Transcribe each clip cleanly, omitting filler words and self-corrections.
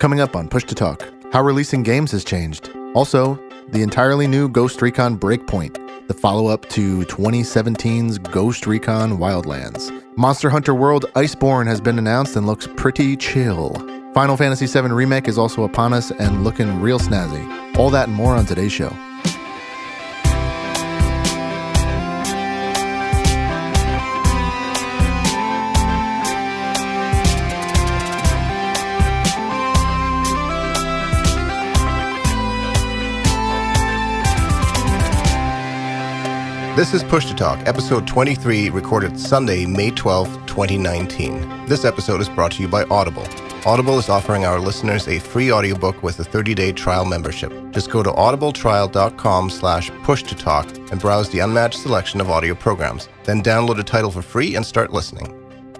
Coming up on Push to Talk, how releasing games has changed. Also, the entirely new Ghost Recon Breakpoint, the follow-up to 2017's Ghost Recon Wildlands. Monster Hunter World Iceborne has been announced and looks pretty chill. Final Fantasy VII Remake is also upon us and looking real snazzy. All that and more on today's show. This is Push to Talk, episode 23, recorded Sunday, May 12, 2019. This episode is brought to you by Audible. Audible is offering our listeners a free audiobook with a 30-day trial membership. Just go to audibletrial.com/pushtotalk and browse the unmatched selection of audio programs. Then download a title for free and start listening.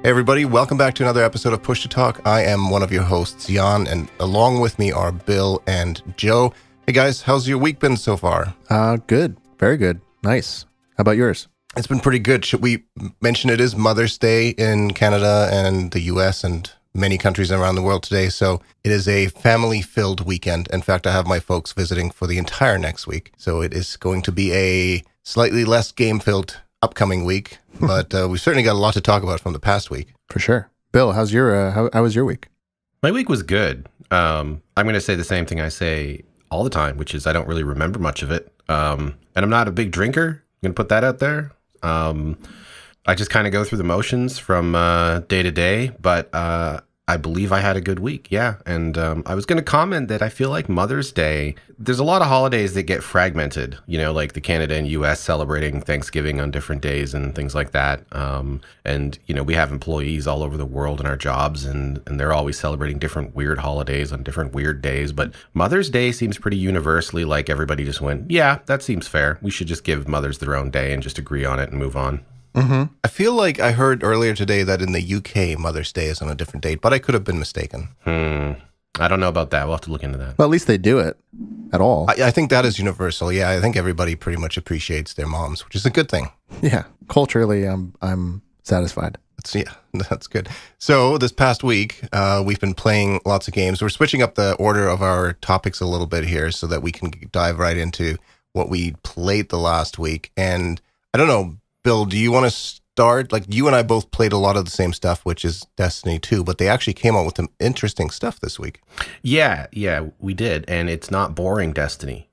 Hey everybody, welcome back to another episode of Push to Talk. I am one of your hosts, Jan, and along with me are Bill and Joe. Hey guys, how's your week been so far? Good. Very good. Nice. How about yours? It's been pretty good. Should we mention it is Mother's Day in Canada and the US and many countries around the world today, so it is a family-filled weekend. In fact, I have my folks visiting for the entire next week, so it is going to be a slightly less game-filled upcoming week, but we certainly got a lot to talk about from the past week. For sure. Bill, how's your how was your week? My week was good. I'm going to say the same thing I say all the time, which is I don't really remember much of it, and I'm not a big drinker. I'm going to put that out there. I just kind of go through the motions from day to day, but I believe I had a good week. Yeah. And I was going to comment that I feel like Mother's Day, there's a lot of holidays that get fragmented, you know, like the Canada and US celebrating Thanksgiving on different days and things like that. And, you know, we have employees all over the world in our jobs and they're always celebrating different weird holidays on different weird days. But Mother's Day seems pretty universally like everybody just went, yeah, that seems fair. We should just give mothers their own day and just agree on it and move on. Mm-hmm. I feel like I heard earlier today that in the UK, Mother's Day is on a different date, but I could have been mistaken. I don't know about that. We'll have to look into that. Well, at least they do it at all. I think that is universal. Yeah, I think everybody pretty much appreciates their moms, which is a good thing. Yeah, culturally, I'm satisfied. Yeah, that's good. So this past week, we've been playing lots of games. We're switching up the order of our topics a little bit here so that we can dive right into what we played the last week. And I don't know, Bill, do you want to start? Like, you and I both played a lot of the same stuff, which is Destiny 2, but they actually came out with some interesting stuff this week. Yeah, we did. And it's not boring Destiny.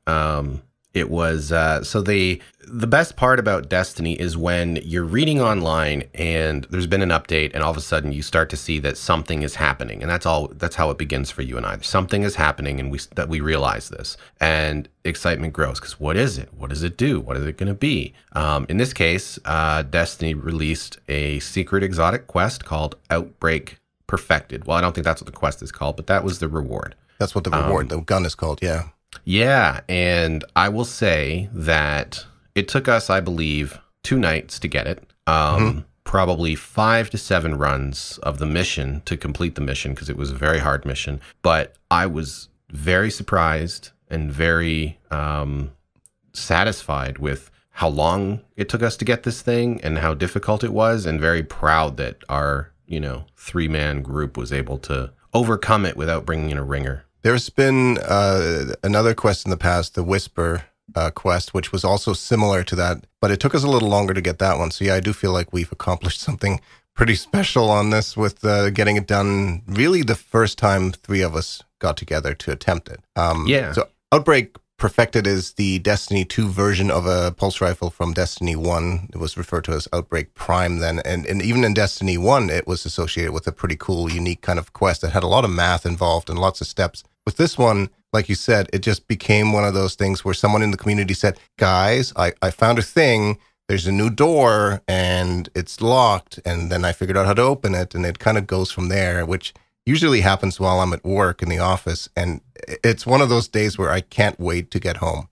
It was, so the best part about Destiny is when you're reading online and there's been an update and all of a sudden you start to see that something is happening. And that's how it begins for you and I. Something is happening and we realize this. And excitement grows because what is it? What does it do? What is it going to be? In this case, Destiny released a secret exotic quest called Outbreak Perfected. Well, I don't think that's what the quest is called, but that was the reward. That's what the reward, the gun is called, yeah. Yeah, and I will say that it took us, I believe, 2 nights to get it. Probably 5 to 7 runs of the mission to complete the mission because it was a very hard mission. But I was very surprised and very satisfied with how long it took us to get this thing and how difficult it was, and very proud that our, you know, 3-man group was able to overcome it without bringing in a ringer. There's been another quest in the past, the Whisper quest, which was also similar to that, but it took us a little longer to get that one. So yeah, I do feel like we've accomplished something pretty special on this with getting it done really the first time 3 of us got together to attempt it. Yeah. So Outbreak Perfected is the Destiny 2 version of a pulse rifle from Destiny 1. It was referred to as Outbreak Prime then. And even in Destiny 1, it was associated with a pretty cool, unique kind of quest that had a lot of math involved and lots of steps. With this one, like you said, it just became one of those things where someone in the community said, guys, I found a thing, there's a new door, and it's locked, and then I figured out how to open it, and it kind of goes from there, which usually happens while I'm at work in the office, and it's one of those days where I can't wait to get home.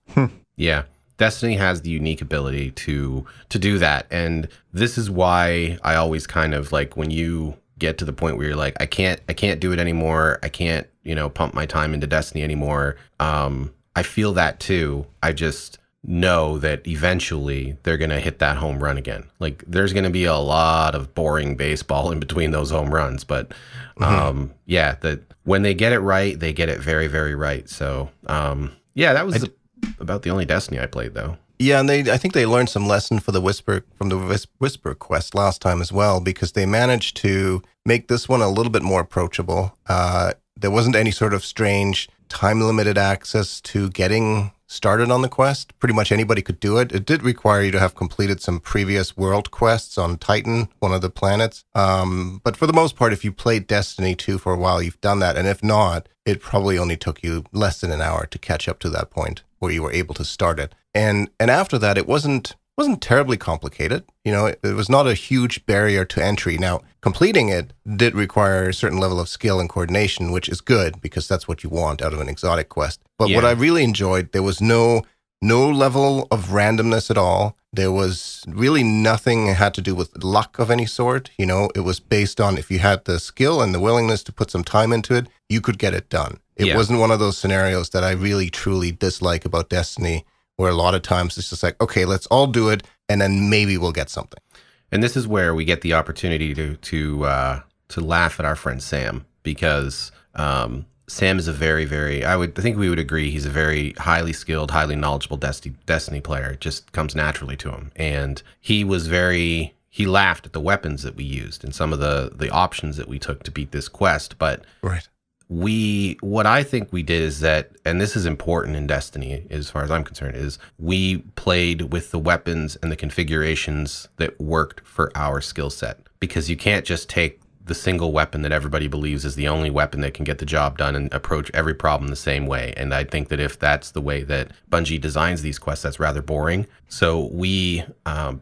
Yeah, Destiny has the unique ability to do that, and this is why I always kind of like, when you get to the point where you're like, I can't do it anymore, I can't, you know, pump my time into Destiny anymore. I feel that too. I just know that eventually they're going to hit that home run again. Like, there's going to be a lot of boring baseball in between those home runs. But yeah, when they get it right, they get it very, very right. So yeah, that was about the only Destiny I played, though. Yeah, and I think they learned some lesson for the Whisper from the Whisper quest last time as well, because they managed to make this one a little bit more approachable. There wasn't any sort of strange time-limited access to getting started on the quest. Pretty much anybody could do it. It did require you to have completed some previous world quests on Titan, one of the planets. But for the most part, if you played Destiny 2 for a while, you've done that. And if not, it probably only took you less than an hour to catch up to that point where you were able to start it. And after that, it wasn't terribly complicated. You know, it was not a huge barrier to entry. Now, completing it did require a certain level of skill and coordination, which is good because that's what you want out of an exotic quest. But yeah, what I really enjoyed, there was no level of randomness at all. There was really nothing had to do with luck of any sort. You know, it was based on if you had the skill and the willingness to put some time into it, you could get it done. It wasn't one of those scenarios that I really truly dislike about Destiny, where a lot of times it's just like, okay, let's all do it, and then maybe we'll get something. And this is where we get the opportunity to laugh at our friend Sam, because Sam is a very, very, I think we would agree, he's a very highly skilled, highly knowledgeable Destiny player. It just comes naturally to him. And he was very, he laughed at the weapons that we used and some of the options that we took to beat this quest. But right, what I think we did is that, and this is important in Destiny as far as I'm concerned, is we played with the weapons and the configurations that worked for our skill set, because you can't just take the single weapon that everybody believes is the only weapon that can get the job done and approach every problem the same way. And I think that if that's the way that Bungie designs these quests, that's rather boring. So we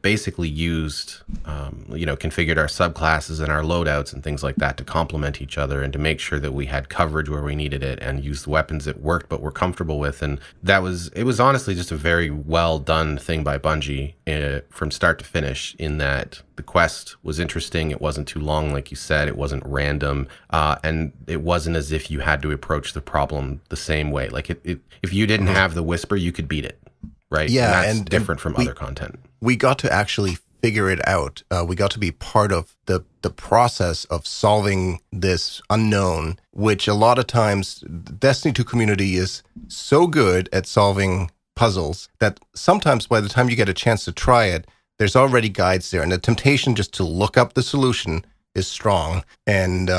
basically used, you know, configured our subclasses and our loadouts and things like that to complement each other and to make sure that we had coverage where we needed it and used weapons that worked but we're comfortable with. And that was, it was honestly just a very well done thing by Bungie from start to finish, in that the quest was interesting. It wasn't too long, like you said. It wasn't random. And it wasn't as if you had to approach the problem the same way. Like, if you didn't have the Whisper, you could beat it, right? Yeah. And that's different from other content. We got to actually figure it out. We got to be part of the process of solving this unknown, which a lot of times the Destiny 2 community is so good at solving puzzles that sometimes by the time you get a chance to try it, there's already guides there, and the temptation just to look up the solution is strong. And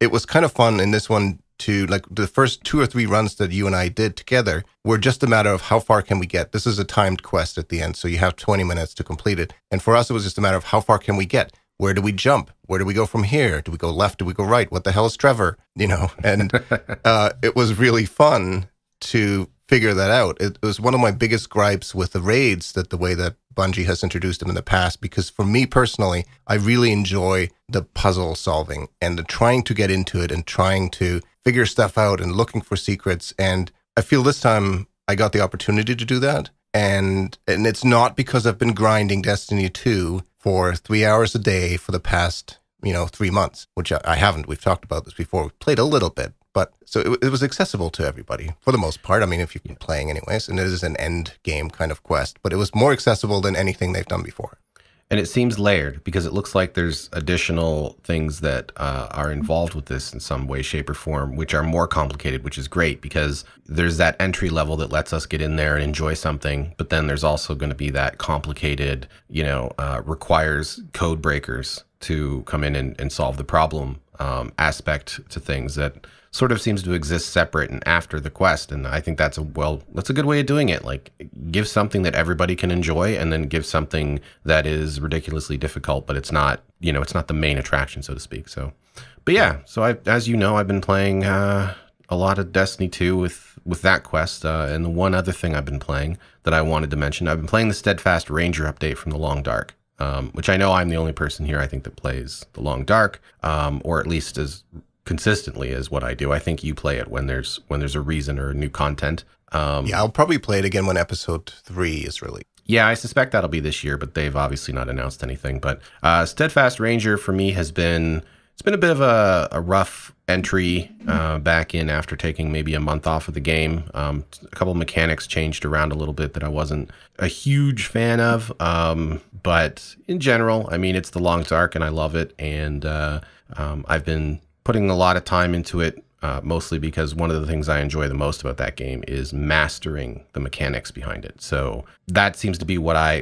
it was kind of fun in this one to, like, the first 2 or 3 runs that you and I did together were just a matter of how far can we get. This is a timed quest at the end, so you have 20 minutes to complete it. And for us, it was just a matter of how far can we get? Where do we jump? Where do we go from here? Do we go left? Do we go right? What the hell is Trevor? You know, and it was really fun to figure that out. It was one of my biggest gripes with the raids, that the way that Bungie has introduced them in the past, because for me personally, I really enjoy the puzzle solving and the trying to get into it and trying to figure stuff out and looking for secrets. And I feel this time I got the opportunity to do that. And it's not because I've been grinding Destiny 2 for 3 hours a day for the past, you know, 3 months, which I haven't. We've talked about this before. We've played a little bit. But so it was accessible to everybody for the most part. I mean, if you've been playing anyways, and it is an end game kind of quest, but it was more accessible than anything they've done before. And it seems layered, because it looks like there's additional things that are involved with this in some way, shape, or form, which are more complicated, which is great, because there's that entry level that lets us get in there and enjoy something. But then there's also going to be that complicated, you know, requires code breakers to come in and solve the problem aspect to things that sort of seems to exist separate and after the quest. And I think that's a good way of doing it. Like, give something that everybody can enjoy, and then give something that is ridiculously difficult, but it's not, you know, it's not the main attraction, so to speak. So, but yeah, so as you know, I've been playing a lot of Destiny 2 with that quest. And the one other thing I've been playing that I wanted to mention, I've been playing the Steadfast Ranger update from The Long Dark. Which I know I'm the only person here, I think, that plays The Long Dark, or at least as consistently as what I do. I think you play it when there's a reason or new content. Yeah, I'll probably play it again when episode 3 is released. Yeah, I suspect that'll be this year, but they've obviously not announced anything. But Steadfast Ranger for me has been It's been a bit of a rough entry back in after taking maybe a month off of the game. A couple of mechanics changed around a little bit that I wasn't a huge fan of. But in general, I mean, it's The Long Dark and I love it. And I've been putting a lot of time into it, mostly because one of the things I enjoy the most about that game is mastering the mechanics behind it. So that seems to be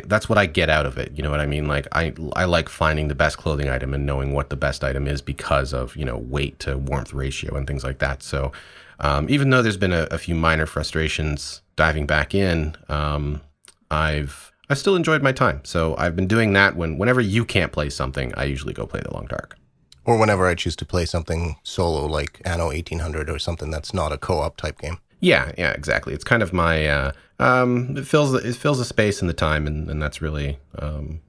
that's what I get out of it. You know what I mean? Like I like finding the best clothing item and knowing what the best item is because of, you know, weight to warmth ratio and things like that. So even though there's been a few minor frustrations diving back in, I've still enjoyed my time. So I've been doing that whenever you can't play something, I usually go play The Long Dark. Or whenever I choose to play something solo, like Anno 1800 or something that's not a co-op type game. Yeah, yeah, exactly. It's kind of my, it fills the space and the time, and that's really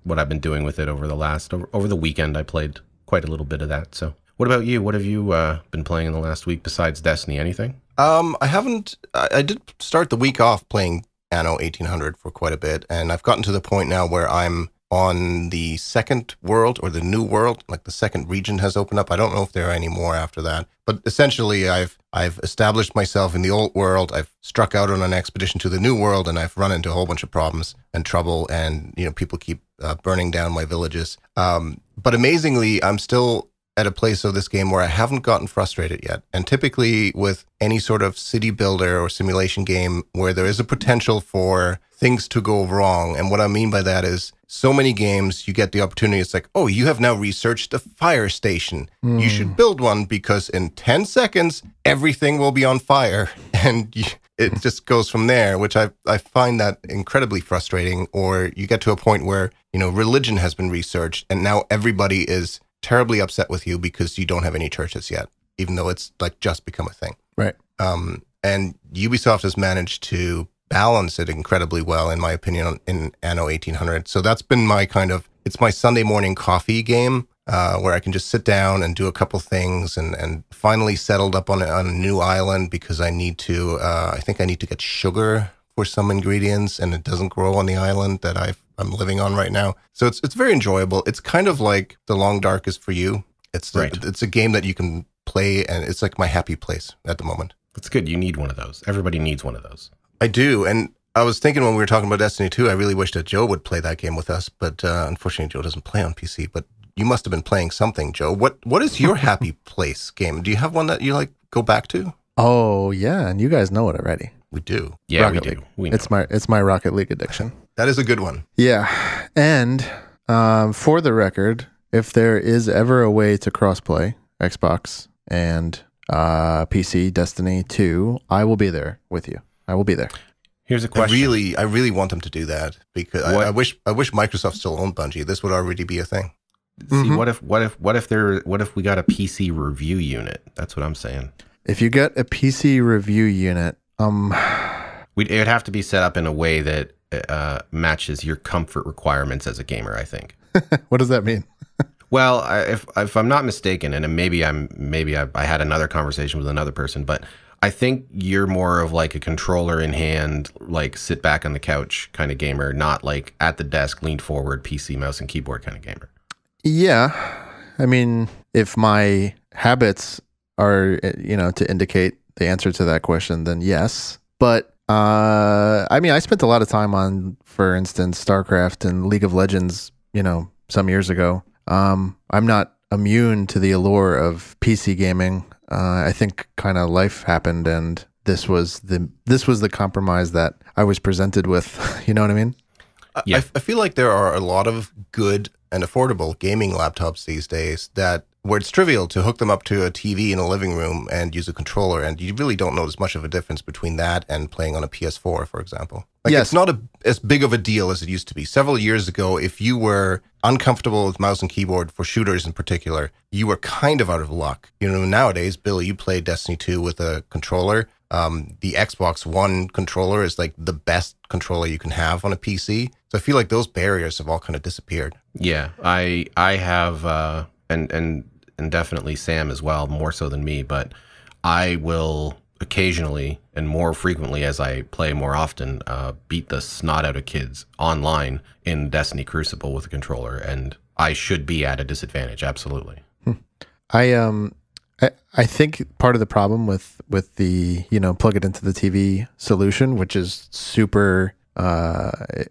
what I've been doing with it over the weekend. I played quite a little bit of that. So what about you? What have you been playing in the last week besides Destiny? Anything? I did start the week off playing Anno 1800 for quite a bit, and I've gotten to the point now where I'm on the second world, or the new world, like the second region has opened up. I don't know if there are any more after that, but essentially I've established myself in the old world. I've struck out on an expedition to the new world, and I've run into a whole bunch of problems and trouble, and, you know, people keep burning down my villages. But amazingly, I'm still at a place of this game where I haven't gotten frustrated yet. And typically with any sort of city builder or simulation game where there is a potential for things to go wrong, and what I mean by that is so many games you get the opportunity, it's like, oh, you have now researched a fire station. You should build one because in 10 seconds, everything will be on fire. And it just goes from there, which I find that incredibly frustrating. Or you get to a point where, you know, religion has been researched and now everybody is terribly upset with you because you don't have any churches yet, even though it's like just become a thing. Right. And Ubisoft has managed to balance it incredibly well, in my opinion, in Anno 1800. So that's been my kind of, it's my Sunday morning coffee game where I can just sit down and do a couple things, and finally settled up on a new island because I need to, I think I need to get sugar for some ingredients, and it doesn't grow on the island that I'm living on right now. So it's very enjoyable. It's kind of like The Long Dark is for you. It's a game that you can play, and it's like my happy place at the moment. That's good. You need one of those. Everybody needs one of those. I do, and I was thinking when we were talking about Destiny 2, I really wish that Joe would play that game with us, but unfortunately Joe doesn't play on PC, but you must have been playing something, Joe. What is your happy place game? Do you have one that you like go back to? Oh, yeah, and you guys know it already. We do. Yeah, Rocket League. We know. It's my Rocket League addiction. That is a good one. Yeah, and for the record, if there is ever a way to crossplay Xbox and PC Destiny 2, I will be there with you. I will be there. Here's a question. I really want them to do that, because I wish Microsoft still owned Bungie. This would already be a thing. See, what if we got a PC review unit? That's what I'm saying. If you get a PC review unit, it would have to be set up in a way that matches your comfort requirements as a gamer, I think. What does that mean? Well, if I'm not mistaken, and maybe I had another conversation with another person, but I think you're more of like a controller in hand, like sit back on the couch kind of gamer, not like at the desk, leaned forward, PC, mouse, and keyboard kind of gamer. Yeah. I mean, if my habits are, you know, to indicate the answer to that question, then yes. But, I mean, I spent a lot of time on, for instance, StarCraft and League of Legends, you know, some years ago. I'm not immune to the allure of PC gaming. I think kind of life happened, and this was the compromise that I was presented with. You know what I mean? Yeah. I feel like there are a lot of good and affordable gaming laptops these days where it's trivial to hook them up to a TV in a living room and use a controller, and you really don't notice much of a difference between that and playing on a PS4, for example. Like, yes. It's not as big of a deal as it used to be. Several years ago, if you were uncomfortable with mouse and keyboard, for shooters in particular, you were kind of out of luck. You know, nowadays, Bill, you play Destiny 2 with a controller. The Xbox One controller is like the best controller you can have on a PC. So I feel like those barriers have all kind of disappeared. Yeah, I have, and definitely Sam as well, more so than me, but I will occasionally, and more frequently as I play more often, beat the snot out of kids online in Destiny Crucible with a controller, and I should be at a disadvantage, absolutely. I think part of the problem with the, you know, plug it into the TV solution, which is super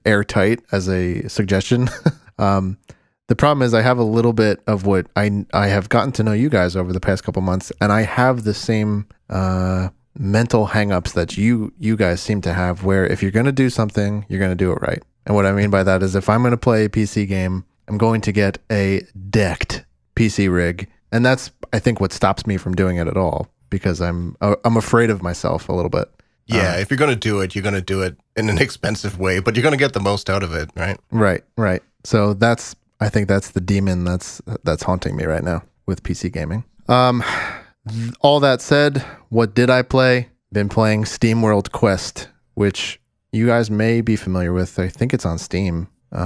airtight as a suggestion. The problem is I have a little bit of what I have gotten to know you guys over the past couple months, and I have the same mental hangups that you guys seem to have, where if you're going to do something, you're going to do it right. And what I mean by that is, if I'm going to play a PC game, I'm going to get a decked PC rig. And that's, I think, what stops me from doing it at all, because I'm afraid of myself a little bit. Yeah, if you're going to do it, you're going to do it in an expensive way, but you're going to get the most out of it, right? Right, right. So that's, I think that's the demon that's haunting me right now with PC gaming. All that said, what did I play? Been playing SteamWorld Quest, which you guys may be familiar with. I think it's on Steam, but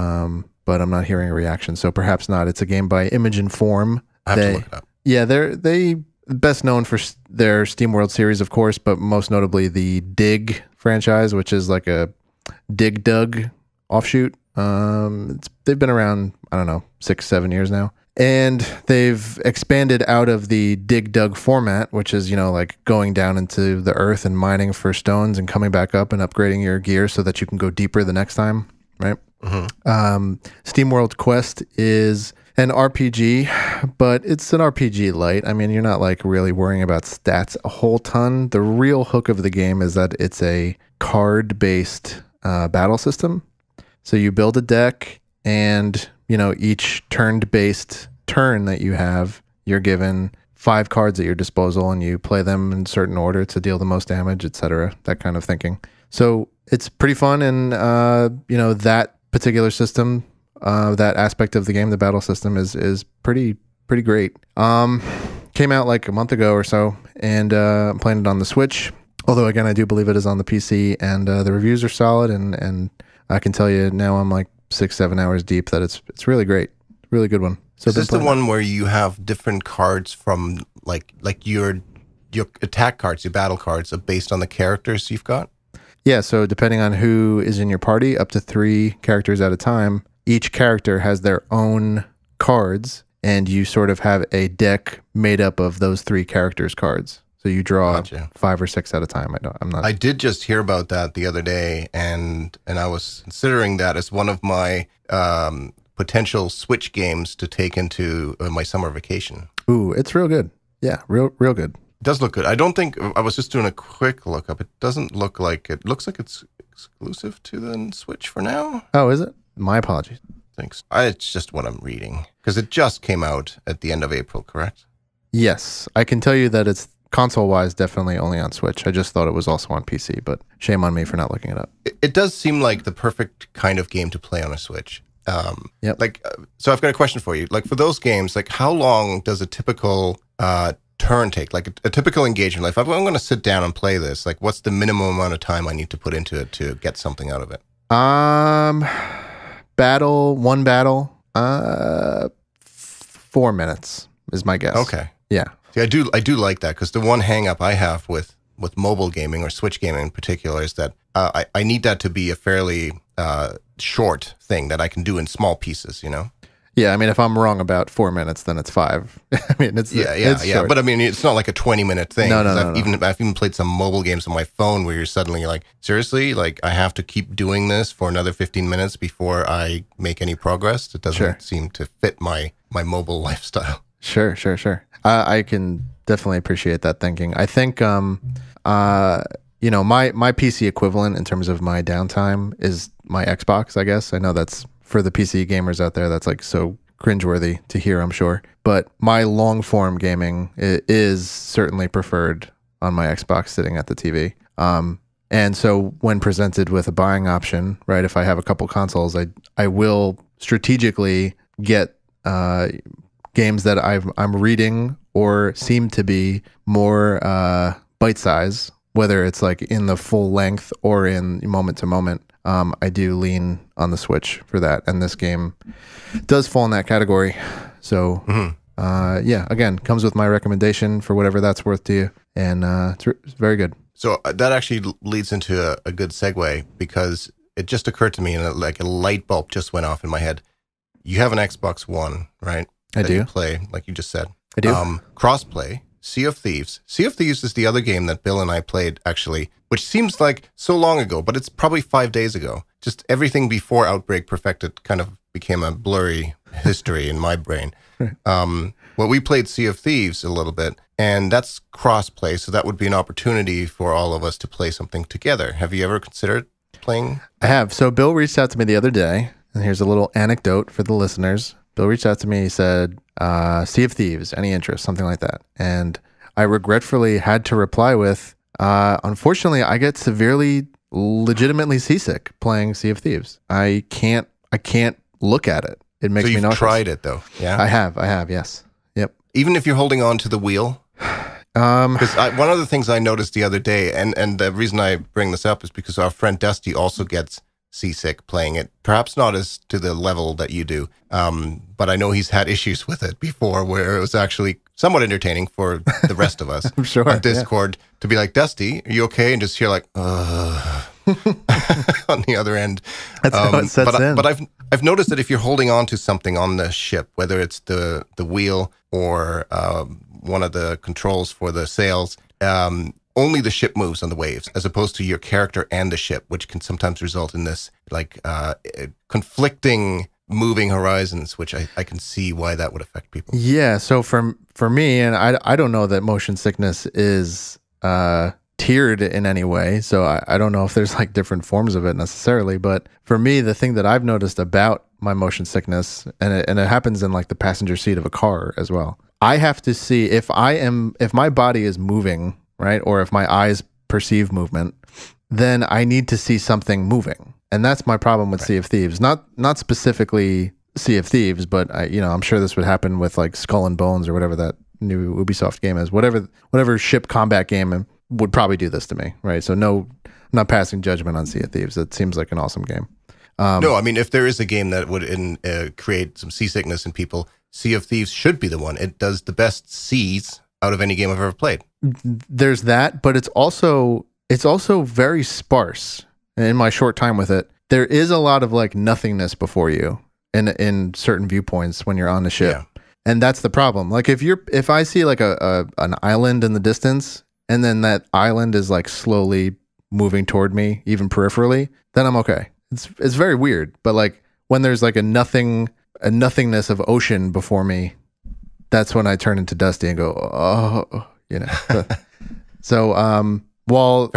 I'm not hearing a reaction, so perhaps not. It's a game by Image and Form. I have to look it up. Yeah, they're best known for their SteamWorld series, of course, but most notably the Dig franchise, which is like a Dig Dug offshoot. They've been around, I don't know, 6-7 years now. And they've expanded out of the Dig Dug format, which is, you know, like going down into the earth and mining for stones and coming back up and upgrading your gear so that you can go deeper the next time, right? Mm-hmm. SteamWorld Quest is an RPG, but it's an RPG light. I mean, you're not like really worrying about stats a whole ton. The real hook of the game is that it's a card-based battle system. So you build a deck, and you know, each turn-based turn that you have, you're given 5 cards at your disposal, and you play them in certain order to deal the most damage, etc. That kind of thinking. So it's pretty fun, and you know, that particular system. That aspect of the game, the battle system, is pretty great. Came out like a month ago or so, and I'm playing it on the Switch. Although again, I do believe it is on the PC, and the reviews are solid. And I can tell you now, I'm like 6-7 hours deep, that it's really great, really good one. So is this the one where you have different cards from like your attack cards, your battle cards, are based on the characters you've got? Yeah. So depending on who is in your party, up to 3 characters at a time. Each character has their own cards, and you sort of have a deck made up of those 3 characters' cards. So you draw 5 or 6 at a time. I did just hear about that the other day, and I was considering that as one of my potential Switch games to take into my summer vacation. Ooh, it's real good. Yeah, real good. It does look good. I don't think, I was just doing a quick look up. It doesn't look like, it looks like it's exclusive to the Switch for now. Oh, is it? My apologies. Thanks. It's just what I'm reading, because it just came out at the end of April, correct? Yes. I can tell you that it's console-wise definitely only on Switch. I just thought it was also on PC, but shame on me for not looking it up. It does seem like the perfect kind of game to play on a Switch. Yep. So I've got a question for you. Like, for those games, like, how long does a typical turn take? Like a typical engagement, like, if I'm going to sit down and play this, like, what's the minimum amount of time I need to put into it to get something out of it? One battle, 4 minutes is my guess. Okay. Yeah. See, I do like that, because the one hang up I have with mobile gaming, or Switch gaming in particular, is that I need that to be a fairly short thing that I can do in small pieces, you know? Yeah, I mean, if I'm wrong about 4 minutes, then it's 5. I mean, it's yeah. But I mean, it's not like a 20-minute thing. No. I've even played some mobile games on my phone where you're suddenly like, seriously, like, I have to keep doing this for another 15 minutes before I make any progress. It doesn't seem to fit my mobile lifestyle. Sure. I can definitely appreciate that thinking. I think, you know, my PC equivalent in terms of my downtime is my Xbox, I guess. I know that's, for the PC gamers out there, that's like so cringeworthy to hear, I'm sure. But my long-form gaming is certainly preferred on my Xbox sitting at the TV. And so when presented with a buying option, right, if I have a couple consoles, I will strategically get games that I'm reading or seem to be more bite-size, whether it's like in the full length or in moment-to-moment. I do lean on the Switch for that, and this game does fall in that category. So, yeah, again, comes with my recommendation for whatever that's worth to you, and it's very good. So that actually leads into a good segue, because it just occurred to me, and like a light bulb just went off in my head. You have an Xbox One, right? I do. You play, like you just said. I do. Crossplay, Sea of Thieves. Sea of Thieves is the other game that Bill and I played, actually, which seems like so long ago, but it's probably 5 days ago. Just everything before Outbreak Perfected kind of became a blurry history in my brain. Well, we played Sea of Thieves a little bit, and that's cross-play, so that would be an opportunity for all of us to play something together. Have you ever considered playing? I have. So Bill reached out to me the other day, and here's a little anecdote for the listeners. Bill reached out to me, he said, Sea of Thieves, any interest, something like that. And I regretfully had to reply with, unfortunately, I get severely, legitimately seasick playing Sea of Thieves. I can't look at it. It makes me nauseous. So you've tried it, though? Yeah, I have, yes. Yep. Even if you're holding on to the wheel? Because one of the things I noticed the other day, and the reason I bring this up is because our friend Dusty also gets seasick playing it, perhaps not as to the level that you do, but I know he's had issues with it before where it was actually somewhat entertaining for the rest of us I'm sure, on Discord to be like, Dusty, are you okay? And just hear like, ugh. On the other end. That's how it sets in. But I've noticed that if you're holding on to something on the ship, whether it's the wheel or one of the controls for the sails, only the ship moves on the waves, as opposed to your character and the ship, which can sometimes result in this like conflicting moving horizons, which I can see why that would affect people. Yeah, so for me, and I don't know that motion sickness is tiered in any way, so I don't know if there's like different forms of it necessarily, but for me, the thing that I've noticed about my motion sickness, and it happens in like the passenger seat of a car as well, I have to see if my body is moving, right? Or if my eyes perceive movement, then I need to see something moving. And that's my problem with Sea of Thieves. Not specifically Sea of Thieves, but I'm sure this would happen with like Skull and Bones or whatever that new Ubisoft game is. Whatever ship combat game would probably do this to me, right? So no, I'm not passing judgment on Sea of Thieves. It seems like an awesome game. No, I mean, if there is a game that would create some seasickness in people, Sea of Thieves should be the one. It does the best seas out of any game I've ever played. There's that, but it's also very sparse. In my short time with it, there is a lot of like nothingness before you in certain viewpoints when you're on the ship. Yeah. And that's the problem. Like if I see like an island in the distance, and then that island is like slowly moving toward me, even peripherally, then I'm okay. It's very weird, but like when there's like a nothingness of ocean before me, that's when I turn into Dusty and go, oh, you know. So while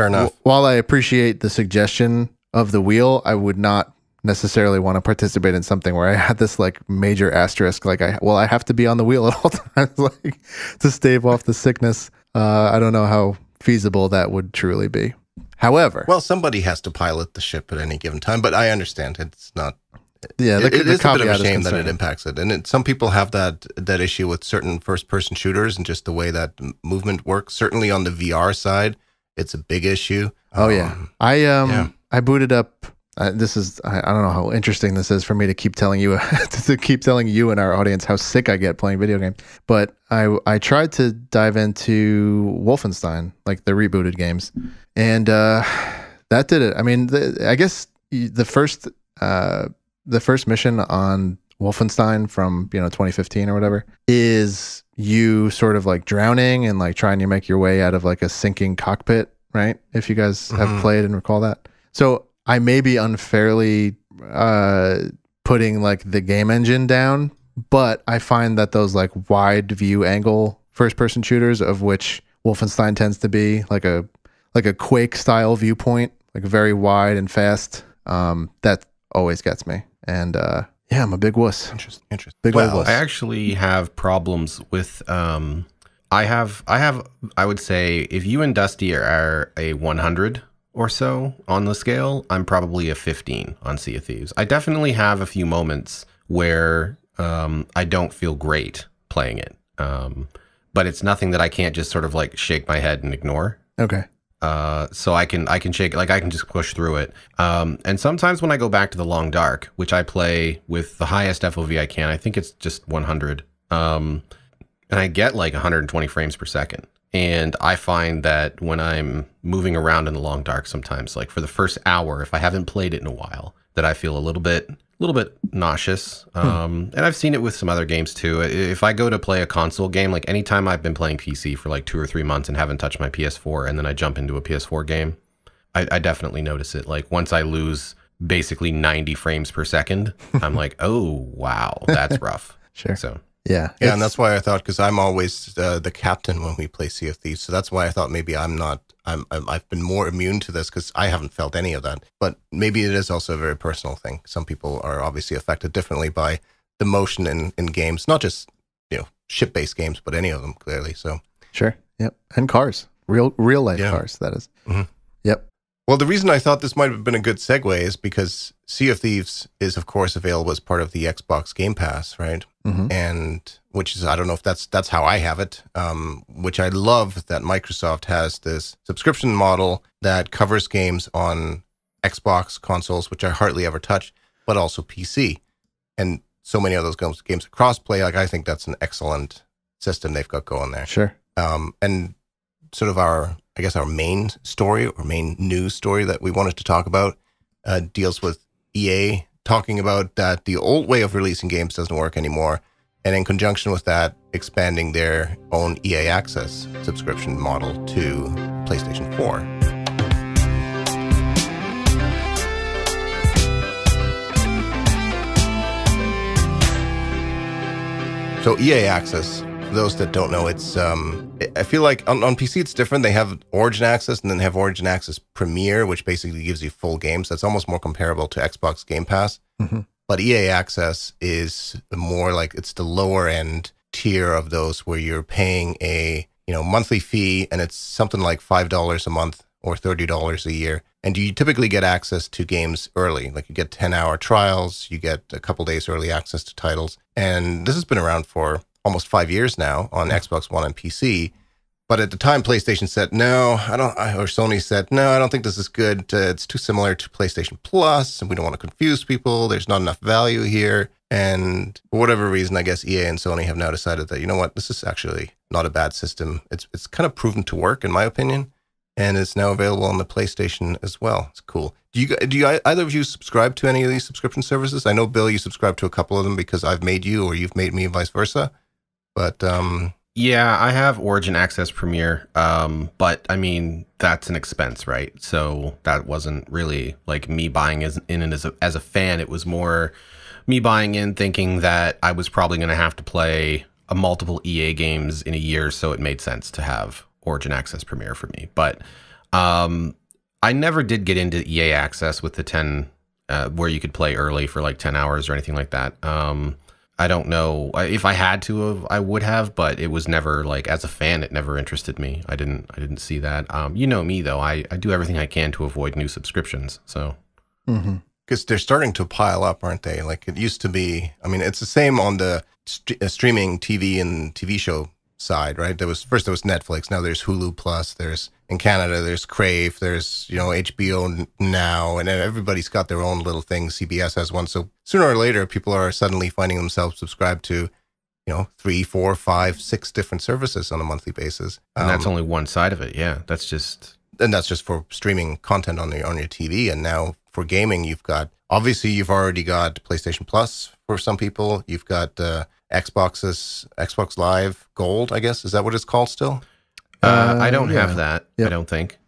I appreciate the suggestion of the wheel, I would not necessarily want to participate in something where I had this like major asterisk, like I have to be on the wheel at all times, like to stave off the sickness. I don't know how feasible that would truly be. However, well, somebody has to pilot the ship at any given time, but I understand it's not. Yeah, it is a bit of a shame that it impacts it, and some people have that issue with certain first-person shooters and just the way that movement works. Certainly on the VR side, it's a big issue. Oh yeah, I booted up. This is I don't know how interesting this is for me to keep telling you and our audience how sick I get playing video games. But I tried to dive into Wolfenstein, like the rebooted games, and that did it. I mean, I guess the first mission on Wolfenstein from 2015 or whatever is you sort of like drowning and like trying to make your way out of like a sinking cockpit, right? If you guys have played and recall that. So I may be unfairly putting like the game engine down, but I find that those like wide view angle first person shooters, of which Wolfenstein tends to be like a Quake style viewpoint, like very wide and fast, that always gets me. And yeah, I'm a big wuss. Interesting. Big wuss. I actually have problems with. I would say if you and Dusty are a 100 or so on the scale, I'm probably a 15 on Sea of Thieves. I definitely have a few moments where I don't feel great playing it, but it's nothing that I can't just sort of like shake my head and ignore. Okay. So I can shake, like I can just push through it. And sometimes when I go back to The Long Dark, which I play with the highest FOV I can, I think it's just 100. And I get like 120 frames per second. And I find that when I'm moving around in The Long Dark, sometimes like for the first hour, if I haven't played it in a while, that I feel a little bit little bit nauseous. And I've seen it with some other games too. If I go to play a console game, like anytime I've been playing PC for like 2 or 3 months and haven't touched my PS4, and then I jump into a PS4 game, I definitely notice it. Like once I lose basically 90 frames per second, I'm like, oh, wow, that's rough. Sure. So yeah, and that's why I thought, because I'm always the captain when we play Sea of Thieves. So that's why I thought maybe I've been more immune to this because I haven't felt any of that. But maybe it is also a very personal thing. Some people are obviously affected differently by the motion in games, not just, you know, ship-based games, but any of them clearly. So sure. Yep. And cars, real life cars, that is. Mm-hmm. Yep. Well, the reason I thought this might have been a good segue is because Sea of Thieves is, of course, available as part of the Xbox Game Pass, right? Mm-hmm. And which is, I don't know if that's how I have it, which I love that Microsoft has this subscription model that covers games on Xbox consoles, which I hardly ever touch, but also PC. And so many of those games are cross-play. Like, I think that's an excellent system they've got going there. Sure. And sort of our... I guess our main story or main news story that we wanted to talk about deals with EA talking about that the old way of releasing games doesn't work anymore, and in conjunction with that, expanding their own EA Access subscription model to PlayStation 4. So EA Access, for those that don't know, it's... I feel like on PC it's different. They have Origin Access and then they have Origin Access Premier, which basically gives you full games. That's almost more comparable to Xbox Game Pass. Mm-hmm. But EA Access is more like it's the lower end tier of those where you're paying a, you know, monthly fee, and it's something like $5 a month or $30 a year. And you typically get access to games early. Like you get 10-hour trials, you get a couple days early access to titles. And this has been around for almost 5 years now on Xbox One and PC. But at the time, PlayStation said, no, or Sony said, no, I don't think this is good. It's too similar to PlayStation Plus, and we don't want to confuse people. There's not enough value here. And for whatever reason, I guess EA and Sony have now decided that, you know what, this is actually not a bad system. It's kind of proven to work, in my opinion, and it's now available on the PlayStation as well. It's cool. Do you either of you subscribe to any of these subscription services? I know, Bill, you subscribe to a couple of them because I've made you or you've made me and vice versa. But yeah, I have Origin Access Premier, but I mean, that's an expense, right? So that wasn't really like me buying in as a fan. It was more me buying in thinking that I was probably going to have to play multiple EA games in a year, so it made sense to have Origin Access Premier for me. But I never did get into EA Access with the 10, where you could play early for like 10 hours or anything like that. I don't know if I had to have, I would have, but it was never like, as a fan, it never interested me. I didn't see that. You know me though, I do everything I can to avoid new subscriptions. So, because they're starting to pile up, aren't they? Like it used to be, I mean, it's the same on the streaming TV and TV show side, right? First there was Netflix. Now there's Hulu Plus, there's in Canada, there's Crave, there's, you know, HBO Now, and everybody's got their own little thing. CBS has one. So sooner or later, people are suddenly finding themselves subscribed to, you know, 3, 4, 5, 6 different services on a monthly basis. And that's only one side of it. Yeah, that's just for streaming content on your TV. And now for gaming, you've got, obviously, you've already got PlayStation Plus for some people. You've got Xbox Live Gold, I guess. Is that what it's called still? I don't have that. Yep. I don't think.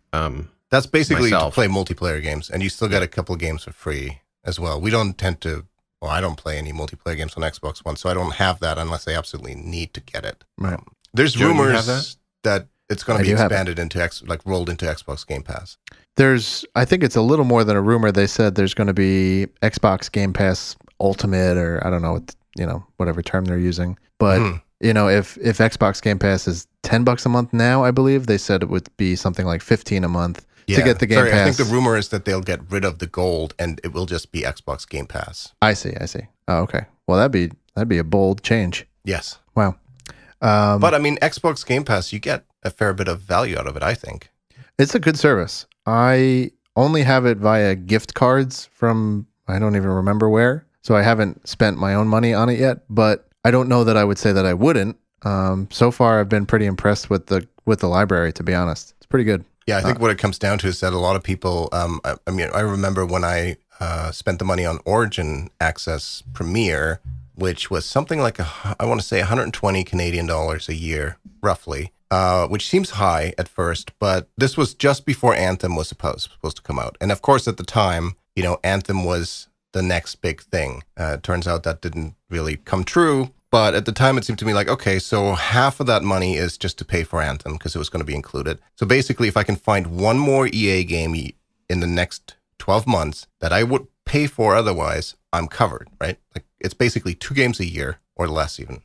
That's basically myself. To play multiplayer games, and you still get a couple of games for free as well. We don't tend to, well, I don't play any multiplayer games on Xbox One, so I don't have that unless I absolutely need to get it. Right. There's rumors that it's going to be expanded into, like, rolled into Xbox Game Pass. I think it's a little more than a rumor. They said there's going to be Xbox Game Pass Ultimate, or I don't know, you know, whatever term they're using, but. You know, if Xbox Game Pass is $10 a month now, I believe they said it would be something like $15 a month to get the Game Pass. I think the rumor is that they'll get rid of the Gold and it will just be Xbox Game Pass. I see. Oh, okay. Well, that'd be a bold change. Yes. Wow. But I mean, Xbox Game Pass, you get a fair bit of value out of it. I think it's a good service. I only have it via gift cards from I don't even remember where, so I haven't spent my own money on it yet, but. I don't know that I would say that I wouldn't. So far, I've been pretty impressed with the library, to be honest. It's pretty good. Yeah, I think what it comes down to is that a lot of people, I mean, I remember when I spent the money on Origin Access Premier, which was something like, I want to say, $120 Canadian a year, roughly, which seems high at first, but this was just before Anthem was supposed to come out. And of course, at the time, you know, Anthem was the next big thing. It turns out that didn't really come true. But at the time, it seemed to me like, okay, so half of that money is just to pay for Anthem because it was going to be included. So basically, if I can find one more EA game in the next 12 months that I would pay for otherwise, I'm covered, right? Like, it's basically 2 games a year or less even.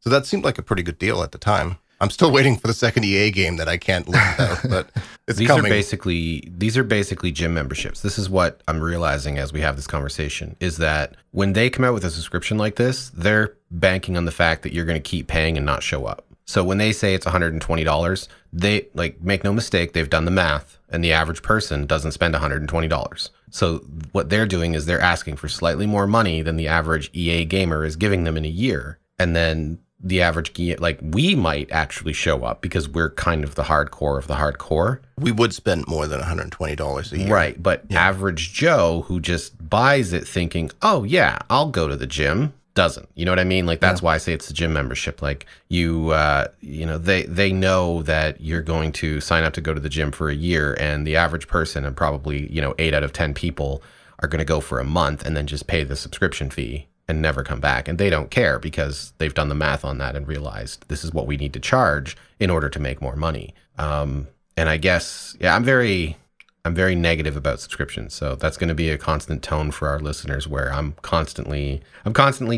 So that seemed like a pretty good deal at the time. I'm still waiting for the second EA game that I can't live without, but it's coming. These are basically gym memberships. This is what I'm realizing as we have this conversation, is that when they come out with a subscription like this, they're banking on the fact that you're going to keep paying and not show up. So when they say it's $120, they, like, make no mistake, they've done the math, and the average person doesn't spend $120. So what they're doing is they're asking for slightly more money than the average EA gamer is giving them in a year, and then the average, like, we might actually show up because we're kind of the hardcore of the hardcore. We would spend more than $120 a year. Right, but yeah, average Joe who just buys it thinking, oh yeah, I'll go to the gym, doesn't. You know what I mean? Like, that's why I say it's a gym membership. Like, you, you know, they know that you're going to sign up to go to the gym for a year, and the average person, and probably, you know, 8 out of 10 people are going to go for a month and then just pay the subscription fee and never come back. And they don't care because they've done the math on that and realized this is what we need to charge in order to make more money. And I guess, yeah, I'm very negative about subscriptions. So that's going to be a constant tone for our listeners, where I'm constantly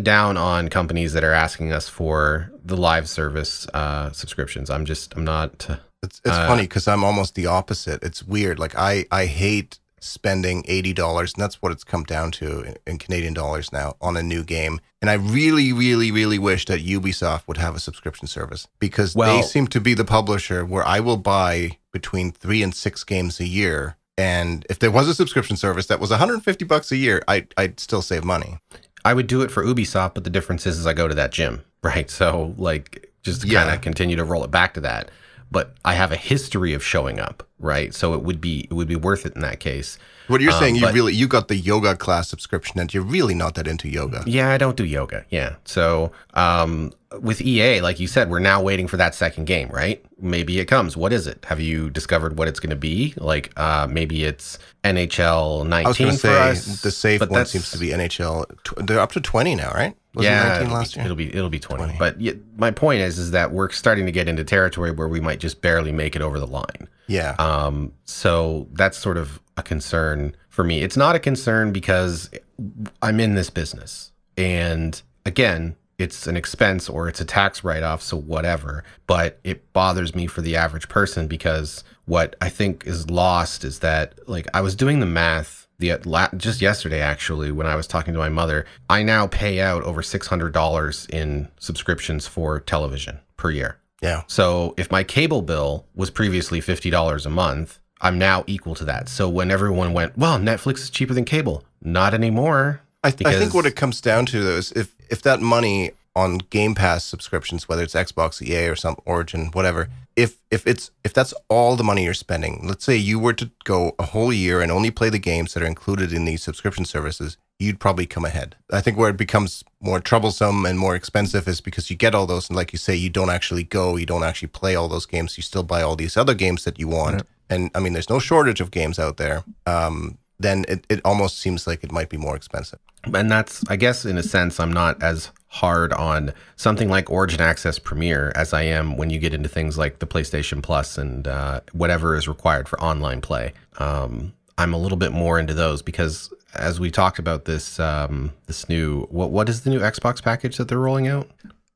down on companies that are asking us for the live service subscriptions. I'm not. It's funny because I'm almost the opposite. It's weird. Like, I hate spending $80, and that's what it's come down to in Canadian dollars now, on a new game. And I really, really, really wish that Ubisoft would have a subscription service, because they seem to be the publisher where I will buy between 3 and 6 games a year. And if there was a subscription service that was $150 a year, I'd still save money. I would do it for Ubisoft, but the difference is I go to that gym, right? So, like, just to kind of continue to roll it back to that. But I have a history of showing up, right? So it would be worth it in that case. What you're saying, you got the yoga class subscription, and you're really not that into yoga. Yeah, I don't do yoga. Yeah. So with EA, like you said, we're now waiting for that second game, right? Maybe it comes. What is it? Have you discovered what it's going to be? Like, maybe it's NHL 19. I was going to say the safe one seems to be NHL. They're up to 20 now, right? Wasn't 19 last year? It'll be 20. But yeah, my point is that we're starting to get into territory where we might just barely make it over the line. Yeah. So that's sort of a concern for me. It's not a concern because I'm in this business, and again, it's an expense or it's a tax write-off, so whatever. But it bothers me for the average person, because what I think is lost is that, like, I was doing the math just yesterday, actually, when I was talking to my mother. I now pay out over $600 in subscriptions for television per year. Yeah. So if my cable bill was previously $50 a month, I'm now equal to that. So when everyone went, well, Netflix is cheaper than cable, not anymore. I think what it comes down to, though, is if that money on Game Pass subscriptions, whether it's Xbox, EA, or some Origin, whatever, if that's all the money you're spending, let's say you were to go a whole year and only play the games that are included in these subscription services, you'd probably come ahead. I think where it becomes more troublesome and more expensive is because you get all those, and like you say, you don't actually play all those games, you still buy all these other games that you want. Mm-hmm. And I mean, there's no shortage of games out there. Then it almost seems like it might be more expensive. And that's, I guess, in a sense, I'm not as hard on something like Origin Access Premier as I am when you get into things like the PlayStation Plus and whatever is required for online play. I'm a little bit more into those because, as we talked about this, this new, what is the new Xbox package that they're rolling out?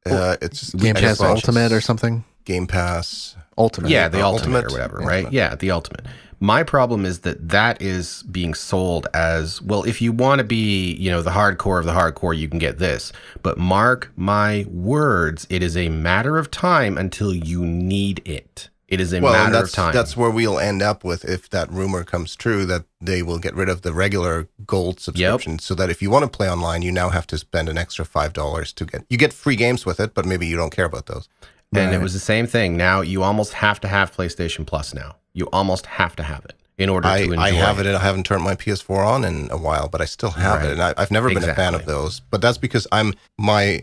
It's Game Pass Ultimate or something. Game Pass Ultimate. Yeah, the Ultimate or whatever, right? Yeah, the Ultimate. My problem is that is being sold as, well, if you want to be, you know, the hardcore of the hardcore, you can get this. But mark my words, it is a matter of time until you need it. It is a matter of time. That's where we'll end up with, if that rumor comes true, that they will get rid of the regular gold subscription, so that if you want to play online, you now have to spend an extra $5 to get. You get free games with it, but maybe you don't care about those. Right. And it was the same thing. Now you almost have to have PlayStation Plus now. You almost have to have it. in order to enjoy. I have it, and I haven't turned my PS4 on in a while, but I still have it, and I've never been a fan of those. But that's because I'm my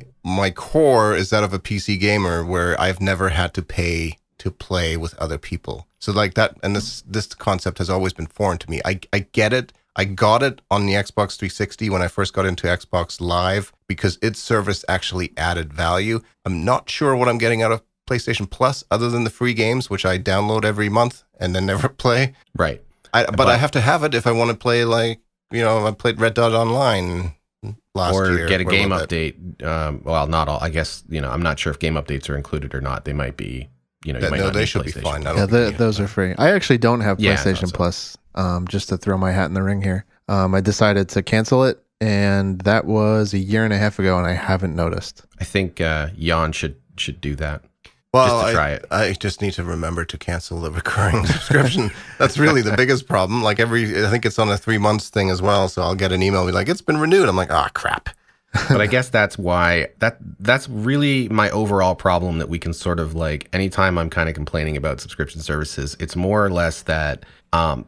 core is that of a PC gamer, where I've never had to pay to play with other people. So like that, and this concept has always been foreign to me. I get it. I got it on the Xbox 360 when I first got into Xbox Live because its service actually added value. I'm not sure what I'm getting out of PlayStation Plus other than the free games, which I download every month and then never play. Right. But I have to have it if I want to play, like, you know, I played Red Dead Online last year. Or get a game update. Well, not all. I guess, you know, I'm not sure if game updates are included or not. They might be, you know, no, they should be fine. Yeah, those are free. I actually don't have PlayStation Plus. Just to throw my hat in the ring here. I decided to cancel it, and that was a year and a half ago, and I haven't noticed. I think Jan should do that. Well, just to try it. I just need to remember to cancel the recurring subscription. That's really the biggest problem. Like I think it's on a 3 months thing as well, so I'll get an email, be like, it's been renewed. I'm like, ah, crap. But I guess that's why that's really my overall problem that we can sort of like, anytime I'm kind of complaining about subscription services, it's more or less that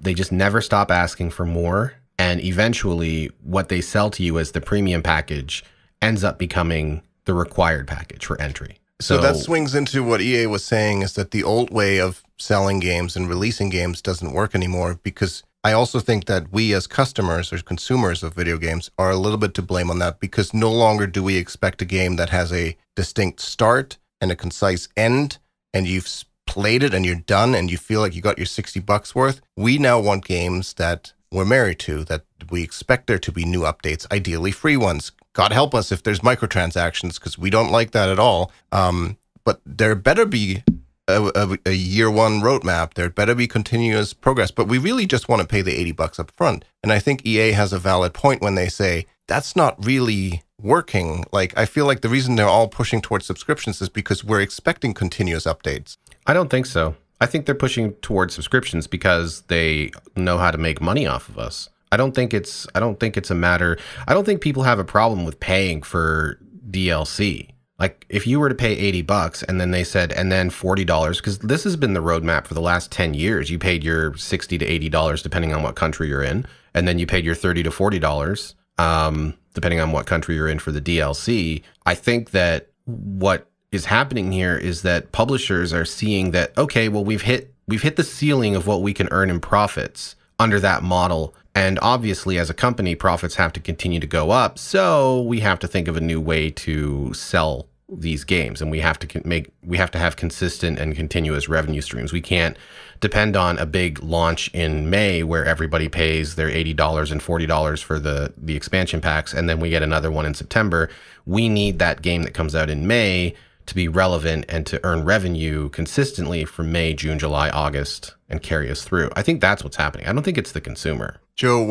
they just never stop asking for more. And eventually what they sell to you as the premium package ends up becoming the required package for entry. So that swings into what EA was saying, is that the old way of selling games and releasing games doesn't work anymore, because I also think that we as customers or consumers of video games are a little bit to blame on that, because no longer do we expect a game that has a distinct start and a concise end, and you've played it and you're done and you feel like you got your $60 worth. We now want games that we're married to, that we expect there to be new updates, ideally free ones. God help us if there's microtransactions, because we don't like that at all. But there better be a year one roadmap. There better be continuous progress, but we really just want to pay the $80 up front. And I think EA has a valid point when they say that's not really working. Like, I feel like the reason they're all pushing towards subscriptions is because we're expecting continuous updates. I don't think so. I think they're pushing towards subscriptions because they know how to make money off of us. I don't think it's a matter. I don't think people have a problem with paying for DLC. Like, if you were to pay $80 and then they said, and then $40, because this has been the roadmap for the last 10 years. You paid your $60 to $80, depending on what country you're in. And then you paid your $30 to $40, depending on what country you're in, for the DLC. I think that what is happening here is that publishers are seeing that, okay, well, we've hit the ceiling of what we can earn in profits under that model. And obviously, as a company, profits have to continue to go up. So we have to think of a new way to sell these games, and we have to have consistent and continuous revenue streams. We can't depend on a big launch in May where everybody pays their $80 and $40 for the expansion packs, and then we get another one in September. We need that game that comes out in May to be relevant and to earn revenue consistently from May, June, July, August, and carry us through. I think that's what's happening. I don't think it's the consumer. Joe,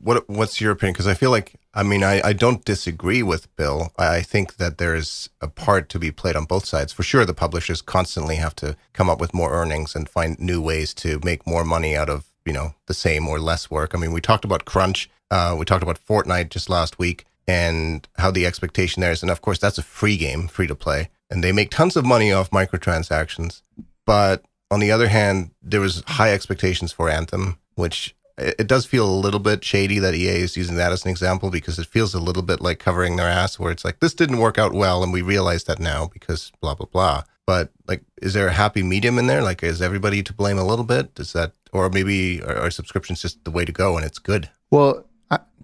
what's your opinion? Because I feel like, I don't disagree with Bill. I think that there is a part to be played on both sides. For sure, the publishers constantly have to come up with more earnings and find new ways to make more money out of, you know, the same or less work. I mean, we talked about crunch. We talked about Fortnite just last week and how the expectation there is. And of course, that's a free game, free to play. And they make tons of money off microtransactions. But on the other hand, there was high expectations for Anthem, which it does feel a little bit shady that EA is using that as an example, because it feels a little bit like covering their ass, where it's like, this didn't work out well, and we realize that now because blah, blah, blah. But like, is there a happy medium in there? Like, is everybody to blame a little bit? Is that, or maybe are subscriptions just the way to go and it's good? Well,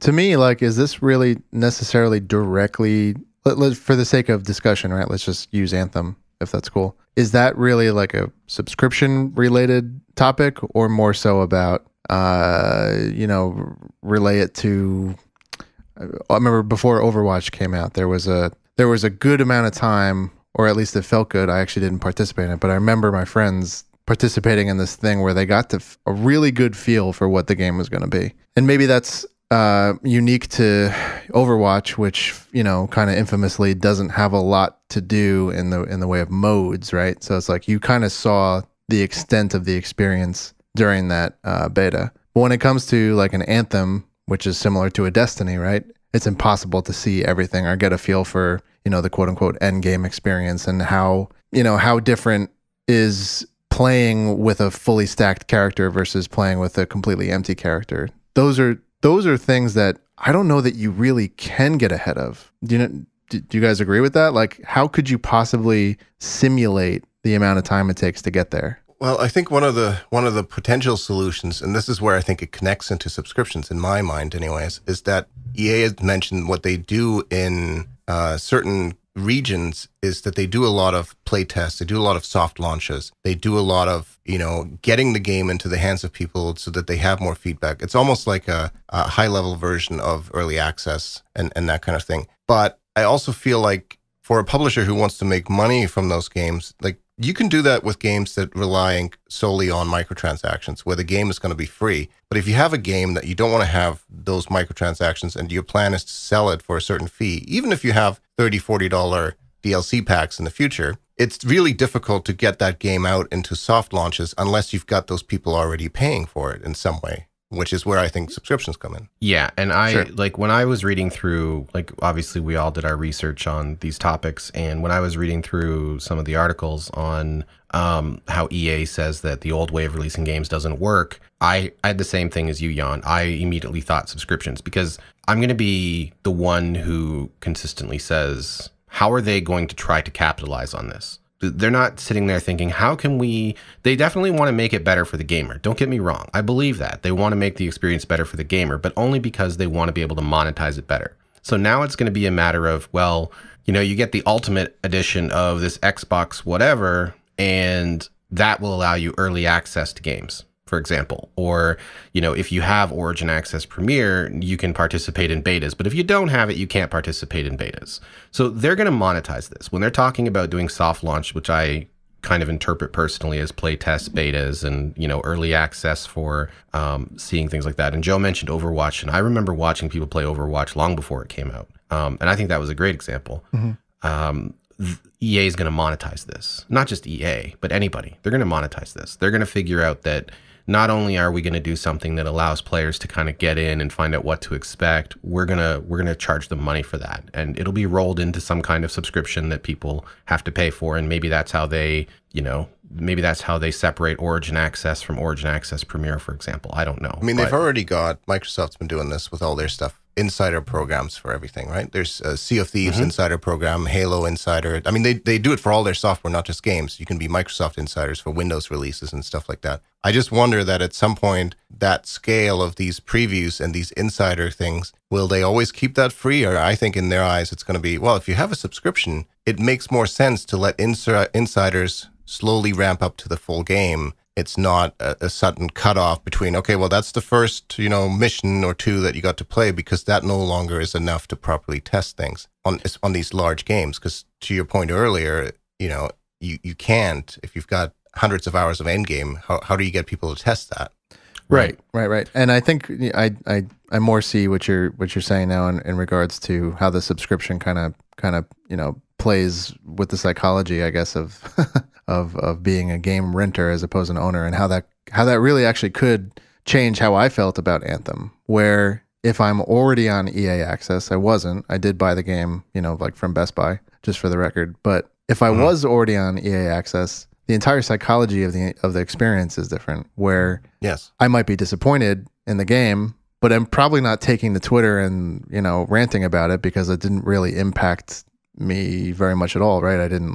to me, like, is this really necessarily directly... for the sake of discussion, right? Let's just use Anthem, if that's cool. Is that really like a subscription-related topic, or more so about, you know, relay it to? I remember before Overwatch came out, there was a good amount of time, or at least it felt good. I actually didn't participate in it, but I remember my friends participating in this thing where they got to a really good feel for what the game was going to be, and maybe that's unique to Overwatch, which, you know, kind of infamously doesn't have a lot to do in the way of modes, right? So it's like you kind of saw the extent of the experience during that beta. But when it comes to like an Anthem, which is similar to a Destiny, right? It's impossible to see everything or get a feel for, you know, the quote unquote end game experience and how, you know, how different is playing with a fully stacked character versus playing with a completely empty character. Those are things that I don't know that you really can get ahead of. Do you guys agree with that? Like, how could you possibly simulate the amount of time it takes to get there? Well, I think one of the potential solutions, and this is where I think it connects into subscriptions, in my mind anyways, is that EA has mentioned what they do in certain regions is that they do a lot of play tests, they do a lot of soft launches, they do a lot of, you know, getting the game into the hands of people so that they have more feedback. It's almost like a high-level version of early access and that kind of thing. But I also feel like for a publisher who wants to make money from those games, like, you can do that with games that relying solely on microtransactions, where the game is going to be free. But if you have a game that you don't want to have those microtransactions and your plan is to sell it for a certain fee, even if you have $30, $40 DLC packs in the future, it's really difficult to get that game out into soft launches unless you've got those people already paying for it in some way, which is where I think subscriptions come in. Yeah, and like, when I was reading through, like, obviously we all did our research on these topics, and when I was reading through some of the articles on how EA says that the old way of releasing games doesn't work, I had the same thing as you, Jan. I immediately thought subscriptions, because I'm going to be the one who consistently says, how are they going to try to capitalize on this? They're not sitting there thinking, how can we... They definitely want to make it better for the gamer. Don't get me wrong. I believe that. They want to make the experience better for the gamer, but only because they want to be able to monetize it better. So now it's going to be a matter of, well, you know, you get the ultimate edition of this Xbox whatever, and that will allow you early access to games, for example. Or, you know, if you have Origin Access Premier, you can participate in betas. But if you don't have it, you can't participate in betas. So they're going to monetize this. When they're talking about doing soft launch, which I kind of interpret personally as play test betas and, you know, early access for seeing things like that. And Joe mentioned Overwatch, and I remember watching people play Overwatch long before it came out. And I think that was a great example. Mm-hmm. EA is going to monetize this. Not just EA, but anybody. They're going to monetize this. They're going to figure out that not only are we going to do something that allows players to kind of get in and find out what to expect, we're going to charge them money for that. And it'll be rolled into some kind of subscription that people have to pay for. And maybe that's how they, you know, maybe that's how they separate Origin Access from Origin Access Premier, for example. I don't know. I mean, they've already got, Microsoft's been doing this with all their stuff. Insider programs for everything, right? There's a Sea of Thieves mm-hmm. insider program, Halo insider. I mean, they do it for all their software, not just games. You can be Microsoft insiders for Windows releases and stuff like that. I just wonder that at some point, that scale of these previews and these insider things, will they always keep that free? Or I think in their eyes, it's going to be, well, if you have a subscription, it makes more sense to let insiders slowly ramp up to the full game. It's not a sudden cutoff between, okay, well, that's the first, you know, mission or two that you got to play, because that no longer is enough to properly test things on these large games. Because to your point earlier, you know, you can't, if you've got hundreds of hours of endgame, how do you get people to test that? Right. And I think I more see what you're saying now in regards to how the subscription kind of, you know, plays with the psychology, I guess, of of being a game renter as opposed to an owner, and how that really actually could change how I felt about Anthem, where if I'm already on EA Access, I wasn't. I did buy the game, you know, like from Best Buy, just for the record. But if I was already on EA Access, the entire psychology of the experience is different, where yes, I might be disappointed in the game, but I'm probably not taking to Twitter and, you know, ranting about it, because it didn't really impact me very much at all, right? I didn't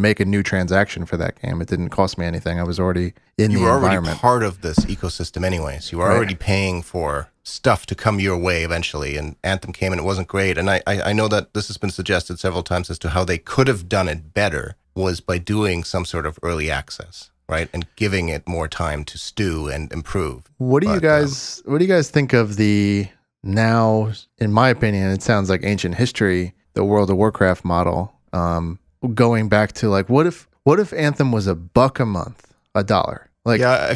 make a new transaction for that game. It didn't cost me anything. I was already in the environment. You were already part of this ecosystem anyways. You were already paying for stuff to come your way eventually, and Anthem came and it wasn't great. And I know that this has been suggested several times as to how they could have done it better was by doing some sort of early access, right? And giving it more time to stew and improve. What do you guys think of the now, in my opinion, it sounds like ancient history, the World of Warcraft model, going back to, like, what if Anthem was $1 a month, $1? Like, yeah,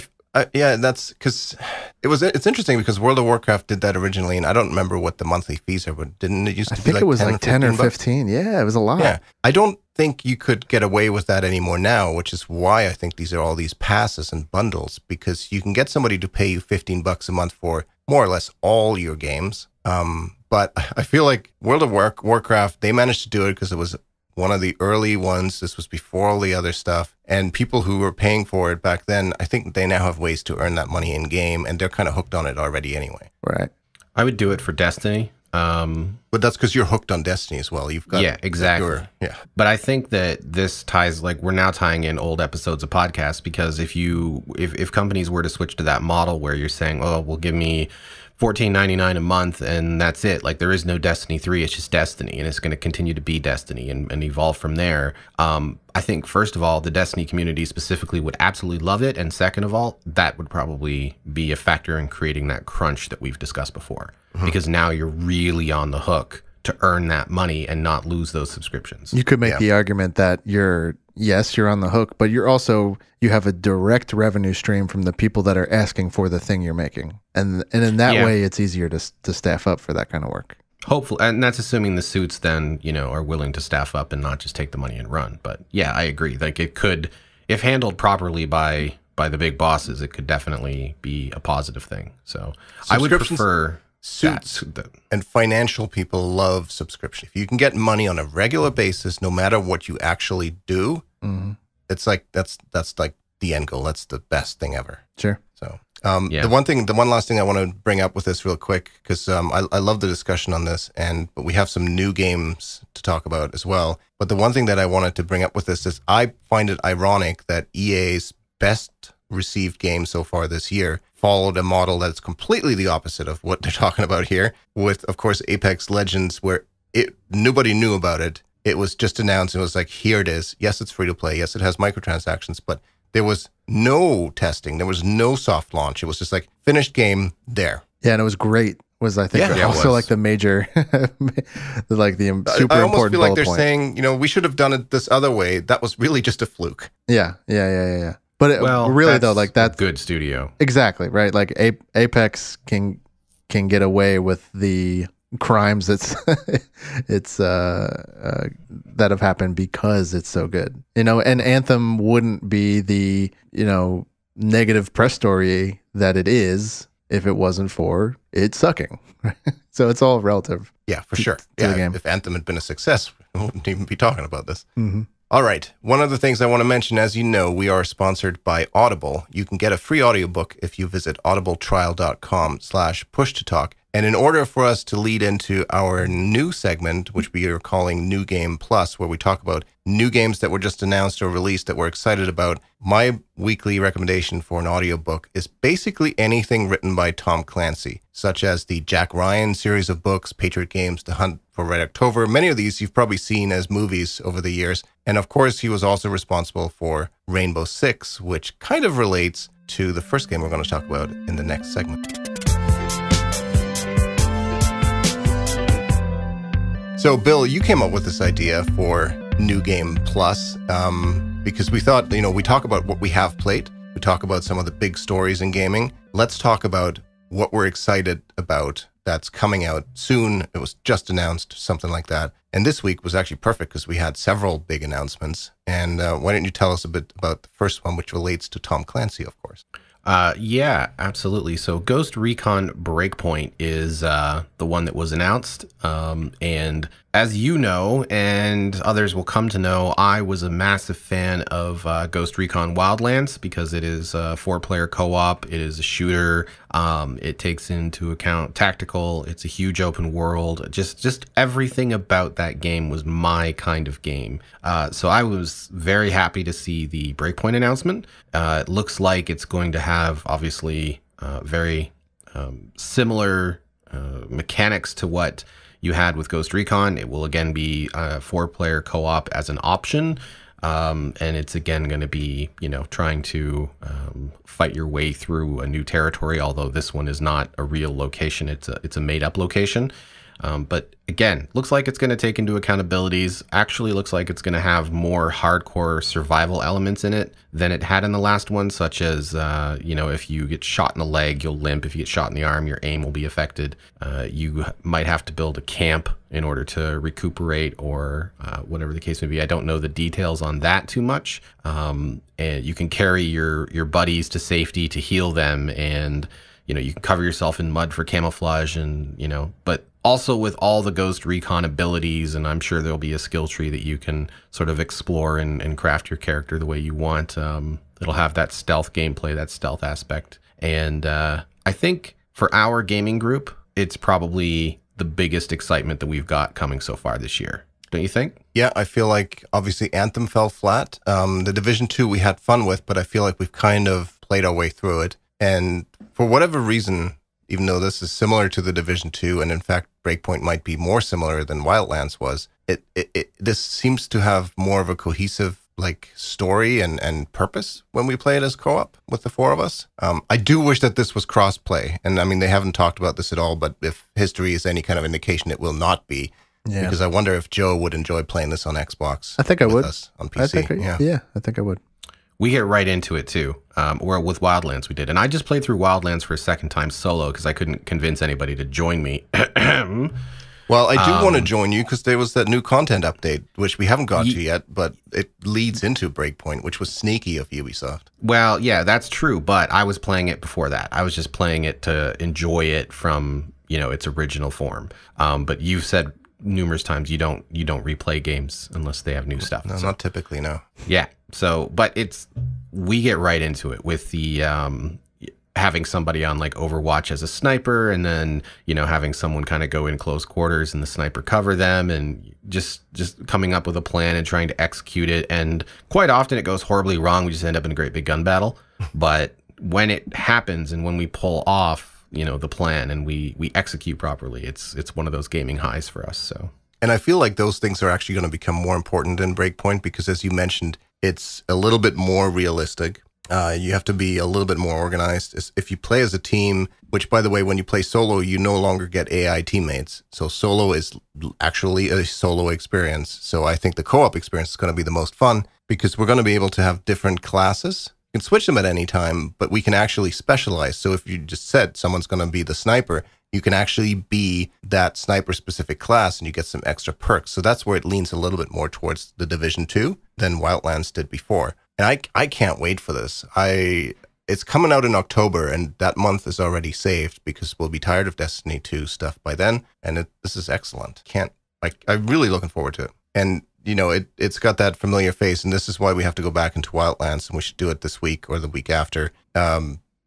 yeah, that's because it's interesting, because World of Warcraft did that originally, and I don't remember what the monthly fees are, but didn't it used to be like, I think it was like 10 or 15. Yeah, it was a lot. Yeah, I don't think you could get away with that anymore now, which is why I think these are all these passes and bundles, because you can get somebody to pay you $15 a month for more or less all your games. But I feel like World of Warcraft, they managed to do it because it was one of the early ones. This was before all the other stuff. And people who were paying for it back then, I think they now have ways to earn that money in-game, and they're kind of hooked on it already anyway. Right. I would do it for Destiny. But that's because you're hooked on Destiny as well. You've got But I think that this ties, like, we're now tying in old episodes of podcasts, because if companies were to switch to that model where you're saying, oh, well, give me $14.99 a month and that's it, like there is no Destiny 3, it's just Destiny, and it's going to continue to be Destiny and evolve from there. I think, first of all, the Destiny community specifically would absolutely love it, and second of all, that would probably be a factor in creating that crunch that we've discussed before. Mm-hmm. Because now you're really on the hook to earn that money and not lose those subscriptions. You could make the argument that yes, you're on the hook, but you're also, you have a direct revenue stream from the people that are asking for the thing you're making. And in that way, it's easier to staff up for that kind of work. Hopefully, and that's assuming the suits then, you know, are willing to staff up and not just take the money and run. But yeah, I agree. Like, it could, if handled properly by the big bosses, it could definitely be a positive thing. So I would prefer... Suits and financial people love subscription. If you can get money on a regular basis, no matter what you actually do, it's like that's like the end goal. That's the best thing ever. Sure. So the one last thing I want to bring up with this real quick, because I love the discussion on this, but we have some new games to talk about as well. But the one thing that I wanted to bring up with this is I find it ironic that EA's best received game so far this year followed a model that's completely the opposite of what they're talking about here, with, of course, Apex Legends, where nobody knew about it. It was just announced, and it was like, here it is. Yes, it's free-to-play. Yes, it has microtransactions, but there was no testing. There was no soft launch. It was just like, finished game, there. Yeah, and it was great. I think it was also like the major, like the super important bullet point. I almost feel like they're saying, you know, we should have done it this other way. That was really just a fluke. Yeah. But really, though, like that's a good studio. Exactly, right? Like Apex can get away with the crimes that's that have happened because it's so good, you know. And Anthem wouldn't be the, you know, negative press story that it is if it wasn't for it sucking. So it's all relative. Yeah, for sure. The game. If Anthem had been a success, we wouldn't even be talking about this. Mm-hmm. All right. One of the things I want to mention, as you know, we are sponsored by Audible. You can get a free audiobook if you visit audibletrial.com/pushtotalk. And in order for us to lead into our new segment, which we are calling New Game Plus, where we talk about new games that were just announced or released that we're excited about, my weekly recommendation for an audiobook is basically anything written by Tom Clancy, such as the Jack Ryan series of books, Patriot Games, The Hunt for Red October. Many of these you've probably seen as movies over the years. And of course, he was also responsible for Rainbow Six, which kind of relates to the first game we're going to talk about in the next segment. So, Bill, you came up with this idea for New Game Plus because we thought, you know, we talk about what we have played. We talk about some of the big stories in gaming. Let's talk about what we're excited about that's coming out soon. It was just announced, something like that. And this week was actually perfect because we had several big announcements. And why don't you tell us a bit about the first one, which relates to Tom Clancy, of course. Yeah, absolutely. So Ghost Recon Breakpoint is the one that was announced. And as you know, and others will come to know, I was a massive fan of Ghost Recon Wildlands because it is a 4-player co-op. It is a shooter. It takes into account tactical. It's a huge open world. Just everything about that game was my kind of game. So I was very happy to see the Breakpoint announcement. It looks like it's going to have, obviously, very similar mechanics to what you had with Ghost Recon. It will again be a 4-player co-op as an option. And it's again going to be, you know, trying to fight your way through a new territory, although this one is not a real location. It's a made-up location. But again, looks like it's going to take into account abilities. Actually looks like it's going to have more hardcore survival elements in it than it had in the last one, such as, you know, if you get shot in the leg, you'll limp. If you get shot in the arm, your aim will be affected. You might have to build a camp in order to recuperate or whatever the case may be. I don't know the details on that too much. And you can carry your buddies to safety to heal them, and you know, you can cover yourself in mud for camouflage, and, you know, but Also with all the Ghost Recon abilities, and I'm sure there'll be a skill tree that you can sort of explore and craft your character the way you want. It'll have that stealth gameplay, that stealth aspect. And I think for our gaming group, it's probably the biggest excitement that we've got coming so far this year. Don't you think? Yeah, I feel like obviously Anthem fell flat. The Division 2 we had fun with, but I feel like we've kind of played our way through it. And for whatever reason, even though this is similar to the Division 2, and in fact, Breakpoint might be more similar than Wildlands was, this seems to have more of a cohesive like story and purpose when we play it as co-op with the four of us. I do wish that this was cross-play, and I mean, they haven't talked about this at all, but if history is any kind of indication, it will not be. Yeah. Because I wonder if Joe would enjoy playing this on Xbox. I think I would. Us on PC. I think I would. We get right into it too. Or with Wildlands we did. And I just played through Wildlands for a second time solo because I couldn't convince anybody to join me. Well, I do want to join you because there was that new content update, which we haven't got to yet, but it leads into Breakpoint, which was sneaky of Ubisoft. Well, yeah, that's true. But I was playing it before that. I was just playing it to enjoy it from, you know, its original form. But you've said numerous times you don't replay games unless they have new stuff. No, so, not typically, no. Yeah. So, but we get right into it with the having somebody on like Overwatch as a sniper, and then, you know, having someone kind of go in close quarters and the sniper cover them, and just coming up with a plan and trying to execute it. And quite often it goes horribly wrong. We just end up in a great big gun battle. But when it happens and when we pull off, you know, the plan and we execute properly, it's one of those gaming highs for us. So, and I feel like those things are actually going to become more important in Breakpoint because, as you mentioned, it's a little bit more realistic. You have to be a little bit more organized. If you play as a team, which, by the way, when you play solo, you no longer get AI teammates. So solo is actually a solo experience. So I think the co-op experience is going to be the most fun because we're going to be able to have different classes. You can switch them at any time, but we can actually specialize. So if you just said someone's going to be the sniper, you can actually be that sniper-specific class, and you get some extra perks. So that's where it leans a little bit more towards the Division 2 than Wildlands did before. And I can't wait for this. It's coming out in October, and that month is already saved because we'll be tired of Destiny 2 stuff by then. And this is excellent. I'm really looking forward to it. And you know, it's got that familiar face, and this is why we have to go back into Wildlands, and we should do it this week or the week after,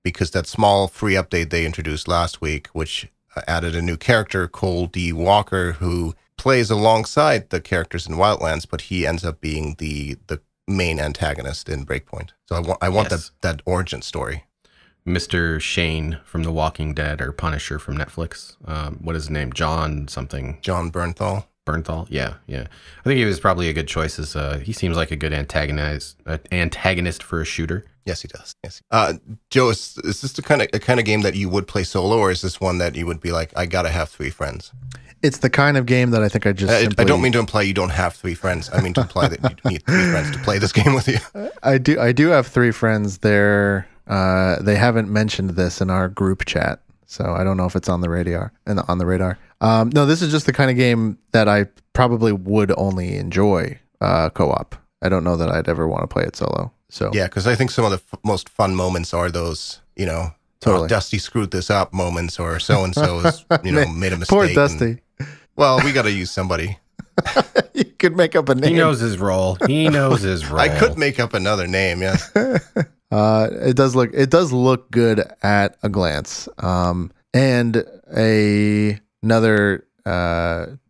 because that small free update they introduced last week, which added a new character, Cole D. Walker, who plays alongside the characters in Wildlands, but he ends up being the main antagonist in Breakpoint. So I want yes, that origin story. Mr. Shane from The Walking Dead, or Punisher from Netflix. What is his name? John something. John Bernthal. Bernthal, yeah. I think he was probably a good choice. As he seems like a good antagonist for a shooter. Yes, he does. Yes. Joe, is this the kind of game that you would play solo, or is this one that you would be like, I gotta have three friends? It's the kind of game that I think I just. I don't mean to imply you don't have three friends. I mean to imply that you need three friends to play this game with you. I do have three friends. They haven't mentioned this in our group chat, so I don't know if it's on the radar. No, this is just the kind of game that I probably would only enjoy co-op. I don't know that I'd ever want to play it solo. So yeah, because I think some of the most fun moments are those, you know, totally. Oh, Dusty screwed this up moments, or so and so, you know, made a mistake. Poor Dusty. Well, we got to use somebody. You could make up a name. He knows his role. I could make up another name. Yes. It does look good at a glance. Another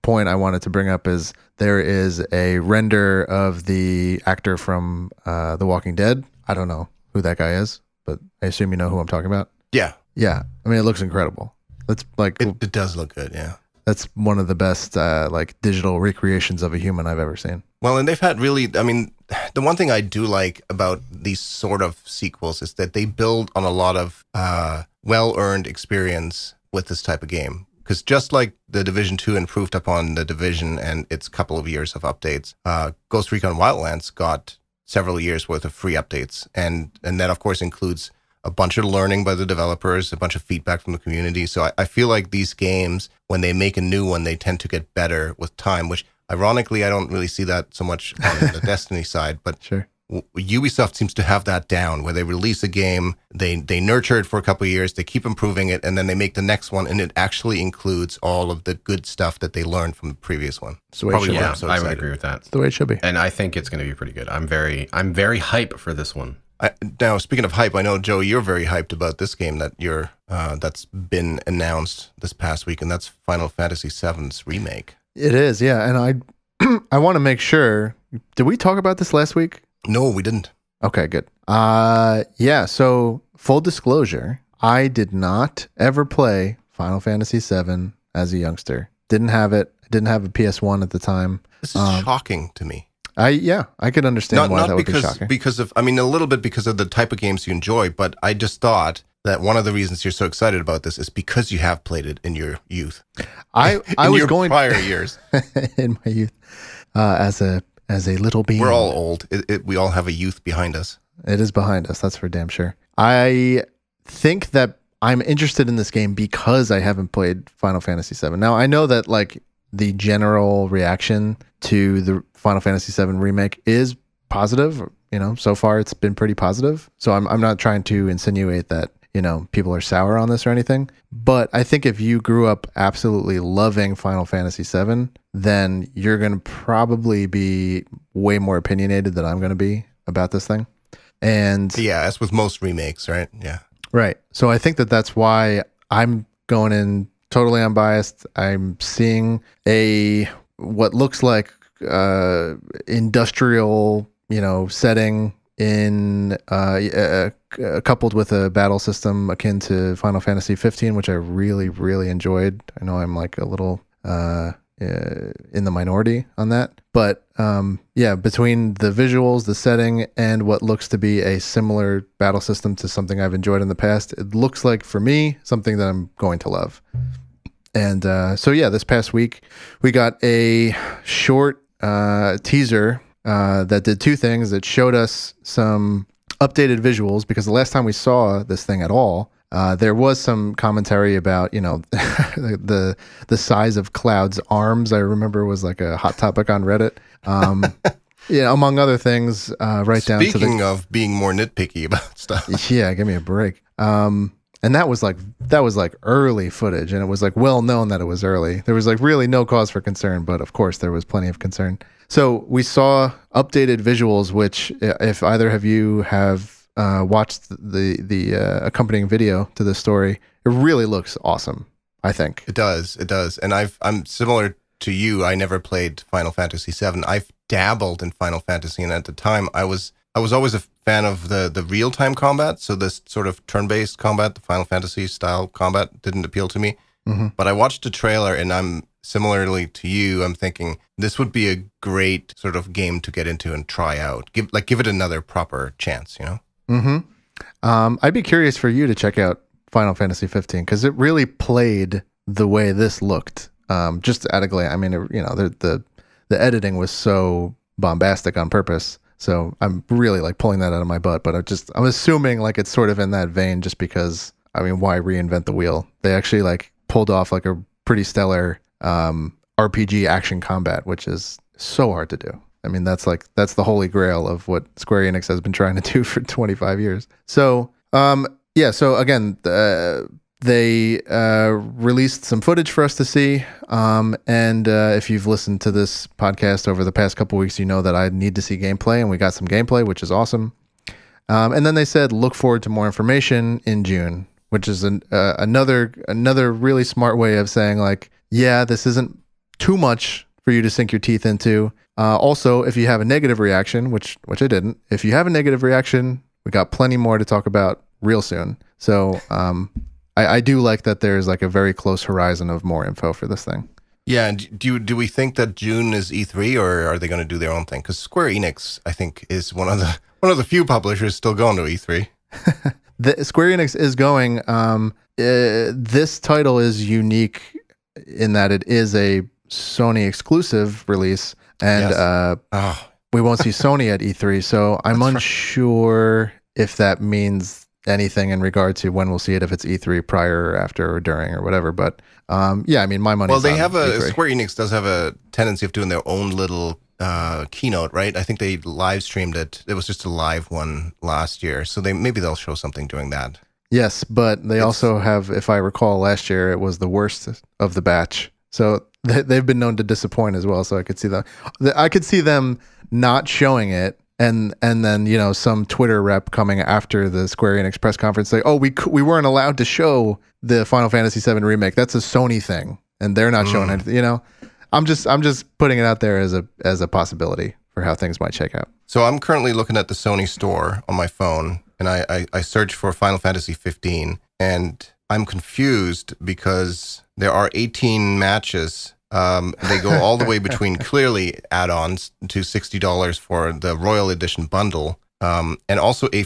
point I wanted to bring up is there is a render of the actor from The Walking Dead. I don't know who that guy is, but I assume you know who I'm talking about. Yeah. Yeah. I mean, it looks incredible. It's like it does look good, yeah. That's one of the best like digital recreations of a human I've ever seen. Well, and they've had the one thing I do like about these sort of sequels is that they build on a lot of well-earned experience with this type of game. Because just like the Division 2 improved upon the Division and its couple of years of updates, Ghost Recon Wildlands got several years worth of free updates. And that, of course, includes a bunch of learning by the developers, a bunch of feedback from the community. So I feel like these games, when they make a new one, they tend to get better with time, which ironically, I don't really see that so much on the Destiny side. But sure. Ubisoft seems to have that down, where they release a game, they nurture it for a couple of years, they keep improving it, and then they make the next one, and it actually includes all of the good stuff that they learned from the previous one. So yeah, I would agree with that. It's the way it should be. And I think it's going to be pretty good. I'm very hype for this one. Now, speaking of hype, I know, Joe, you're very hyped about this game that you're that's been announced this past week, and that's Final Fantasy VII's remake. It is, yeah, and I want to make sure. Did we talk about this last week? No, we didn't. Okay, good. Yeah, so full disclosure, I did not ever play Final Fantasy VII as a youngster. Didn't have it. I didn't have a PS1 at the time. This is shocking to me. I could understand why that would be shocking. Because of, I mean, a little bit because of the type of games you enjoy, but I just thought that one of the reasons you're so excited about this is because you have played it in your youth. In your prior years. In my youth, as a little being. We're all old. We all have a youth behind us. It is behind us. That's for damn sure. I think that I'm interested in this game because I haven't played Final Fantasy VII. Now, I know that like the general reaction to the Final Fantasy VII remake is positive. You know, so far it's been pretty positive. So I'm not trying to insinuate that, you know, people are sour on this or anything. But I think if you grew up absolutely loving Final Fantasy VII, then you're going to probably be way more opinionated than I'm going to be about this thing. And yeah, that's with most remakes, right? Yeah. Right. So I think that that's why I'm going in totally unbiased. I'm seeing what looks like industrial, you know, setting in coupled with a battle system akin to Final Fantasy 15, which I really, really enjoyed. I know I'm like a little in the minority on that, but yeah, between the visuals, the setting, and what looks to be a similar battle system to something I've enjoyed in the past, it looks like for me something that I'm going to love. And so yeah, this past week we got a short teaser that did two things. It showed us some updated visuals, because the last time we saw this thing at all, there was some commentary about, you know, the size of Cloud's arms. I remember was like a hot topic on Reddit. Yeah, among other things, right down to speaking of being more nitpicky about stuff. Yeah, give me a break. And that was like early footage, and it was like well known that it was early. There was like really no cause for concern, but of course there was plenty of concern. So we saw updated visuals, which if either of you have watched the accompanying video to this story, it really looks awesome. I think it does. It does. And I'm similar to you. I never played Final Fantasy VII. I've dabbled in Final Fantasy, and at the time I was always a fan of the real-time combat, so this sort of turn-based combat, the Final Fantasy-style combat, didn't appeal to me. Mm-hmm. But I watched the trailer, and I'm similarly to you, I'm thinking this would be a great sort of game to get into and try out. Give it another proper chance, you know? Mm-hmm. I'd be curious for you to check out Final Fantasy 15, because it really played the way this looked. Just at a glance, I mean, you know, the editing was so bombastic on purpose. So I'm really like pulling that out of my butt, but I'm assuming like it's sort of in that vein, just because, I mean, why reinvent the wheel? They actually like pulled off like a pretty stellar RPG action combat, which is so hard to do. I mean, that's the holy grail of what Square Enix has been trying to do for 25 years. So yeah, so again, they released some footage for us to see, and if you've listened to this podcast over the past couple weeks, you know that I need to see gameplay, and we got some gameplay, which is awesome. And then they said, look forward to more information in June, which is another really smart way of saying, like, yeah, this isn't too much for you to sink your teeth into. Also, if you have a negative reaction, which I didn't, if you have a negative reaction, we got plenty more to talk about real soon. So, I do like that there's like a very close horizon of more info for this thing. Yeah, and do we think that June is E3, or are they going to do their own thing? Because Square Enix, I think, is one of the few publishers still going to E3. Square Enix is going. This title is unique in that it is a Sony exclusive release, and yes. We won't see Sony at E3, so I'm unsure if that means anything in regard to when we'll see it, if it's E3 prior or after or during or whatever. But yeah, I mean, my money's on E3. Well, Square Enix does have a tendency of doing their own little keynote, right? I think they live streamed it. It was just a live one last year. So maybe they'll show something during that. Yes, but they also have, if I recall last year, it was the worst of the batch. So they've been known to disappoint as well. So I could see that. I could see them not showing it. And then, you know, some Twitter rep coming after the Square Enix press conference say, oh, we weren't allowed to show the Final Fantasy VII Remake. That's a Sony thing. And they're not showing it, you know. I'm just putting it out there as a possibility for how things might shake out. So I'm currently looking at the Sony store on my phone, and I search for Final Fantasy 15, and I'm confused because there are 18 matches. They go all the way between clearly add-ons to $60 for the Royal Edition bundle, and also a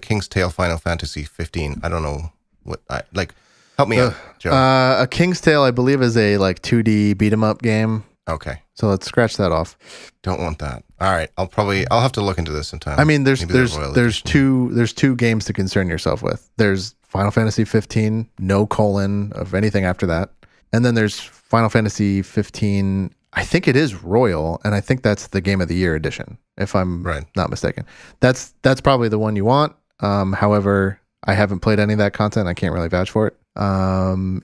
King's Tale Final Fantasy 15. I don't know what I like. Help me out, Joe. A King's Tale, I believe, is a like 2D beat 'em up game. Okay, so let's scratch that off. Don't want that. All right, I'll have to look into this sometime. I mean, there's two games to concern yourself with. There's Final Fantasy 15, no colon of anything after that, and then there's Final Fantasy 15. I think it is Royal, and I think that's the Game of the Year edition, if I'm not mistaken. That's probably the one you want. However, I haven't played any of that content. I can't really vouch for it.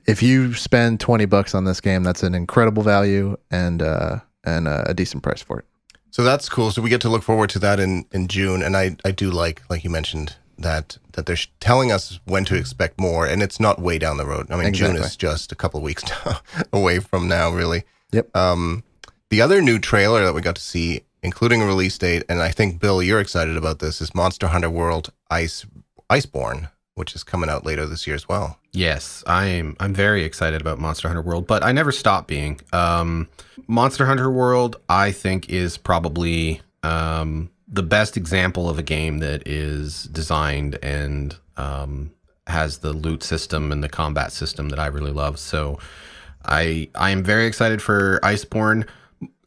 If you spend $20 on this game, that's an incredible value and a decent price for it. So that's cool. So we get to look forward to that in June. And I do like you mentioned, that they're telling us when to expect more, and it's not way down the road. I mean, exactly. June is just a couple of weeks away from now, really. Yep. The other new trailer that we got to see, including a release date, and I think, Bill, you're excited about this, is Monster Hunter World Iceborne, which is coming out later this year as well. Yes, I'm very excited about Monster Hunter World, but I never stop being. Monster Hunter World, I think, is probably the best example of a game that is designed and has the loot system and the combat system that I really love. So I am very excited for Iceborne.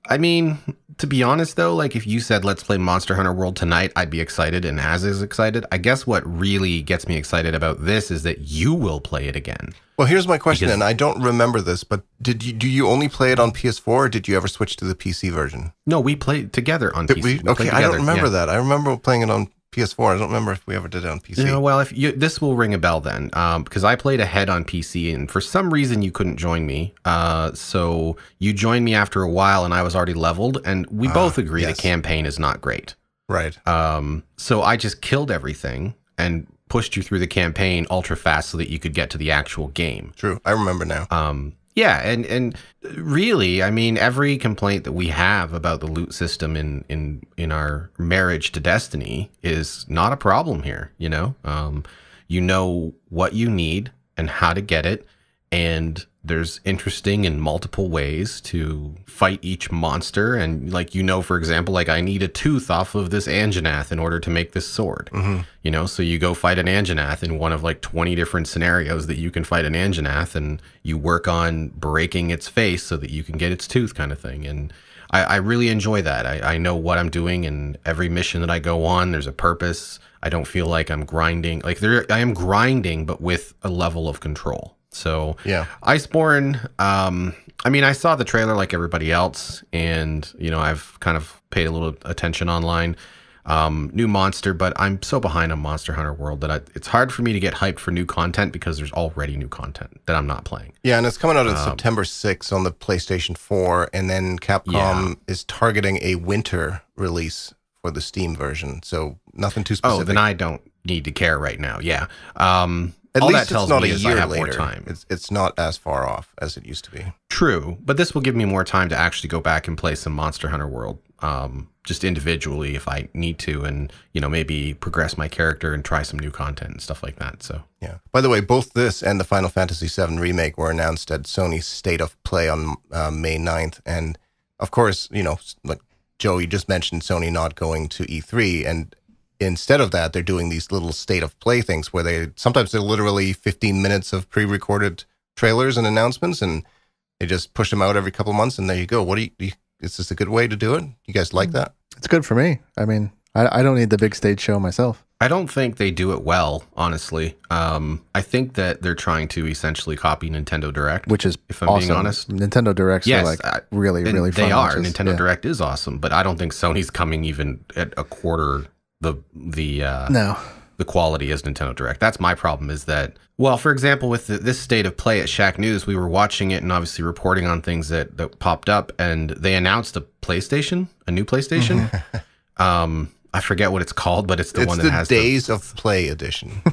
I mean, to be honest, though, like if you said, let's play Monster Hunter World tonight, I'd be excited and as is excited. I guess what really gets me excited about this is that you will play it again. Well, here's my question, and I don't remember this, but do you only play it on PS4 or did you ever switch to the PC version? No, we played together on PC. Okay, I don't remember that. I remember playing it on PS4. I don't remember if we ever did it on PC. You know, well, this will ring a bell then, because I played ahead on PC, and for some reason you couldn't join me. So you joined me after a while, and I was already leveled, and we both agree the campaign is not great. Right. So I just killed everything and pushed you through the campaign ultra fast so that you could get to the actual game. True. I remember now. Yeah, and really, I mean, every complaint that we have about the loot system in our marriage to Destiny is not a problem here, you know? You know what you need and how to get it, and there's interesting and multiple ways to fight each monster, and like, you know, for example, like I need a tooth off of this Anjanath in order to make this sword, you know, so you go fight an Anjanath in one of like 20 different scenarios that you can fight an Anjanath, and you work on breaking its face so that you can get its tooth, kind of thing. And I really enjoy that. I know what I'm doing, and every mission that I go on, there's a purpose. I don't feel like I'm grinding, like I am grinding, but with a level of control. So yeah, Iceborne, I mean, I saw the trailer like everybody else, and, you know, I've kind of paid a little attention online. New monster, but I'm so behind on Monster Hunter World that it's hard for me to get hyped for new content because there's already new content that I'm not playing. Yeah, and it's coming out on September 6th on the PlayStation 4, and then Capcom is targeting a winter release for the Steam version, so nothing too specific. Oh, then I don't need to care right now, yeah. At least it's not a year later. It's not as far off as it used to be. True, but this will give me more time to actually go back and play some Monster Hunter World, just individually if I need to, and, you know, maybe progress my character and try some new content and stuff like that. So yeah. By the way, both this and the Final Fantasy VII Remake were announced at Sony's State of Play on May 9th, and of course, you know, like Joe, you just mentioned Sony not going to E3, and instead of that, they're doing these little state of play things where they're literally 15 minutes of pre-recorded trailers and announcements, and they just push them out every couple of months, and there you go. Is this a good way to do it? You guys like that? It's good for me. I mean, I don't need the big stage show myself. I don't think they do it well, honestly. I think that they're trying to essentially copy Nintendo Direct, which is, if I'm being honest, Nintendo Directs are like really fun. They are. Nintendo Direct is awesome, but I don't think Sony's coming even at a quarter the quality as Nintendo Direct. That's my problem. Is that, well, for example, with this State of Play at Shack News, we were watching it and obviously reporting on things that popped up, and they announced a new PlayStation. Mm-hmm. I forget what it's called, but it's the one that has the Days of Play edition.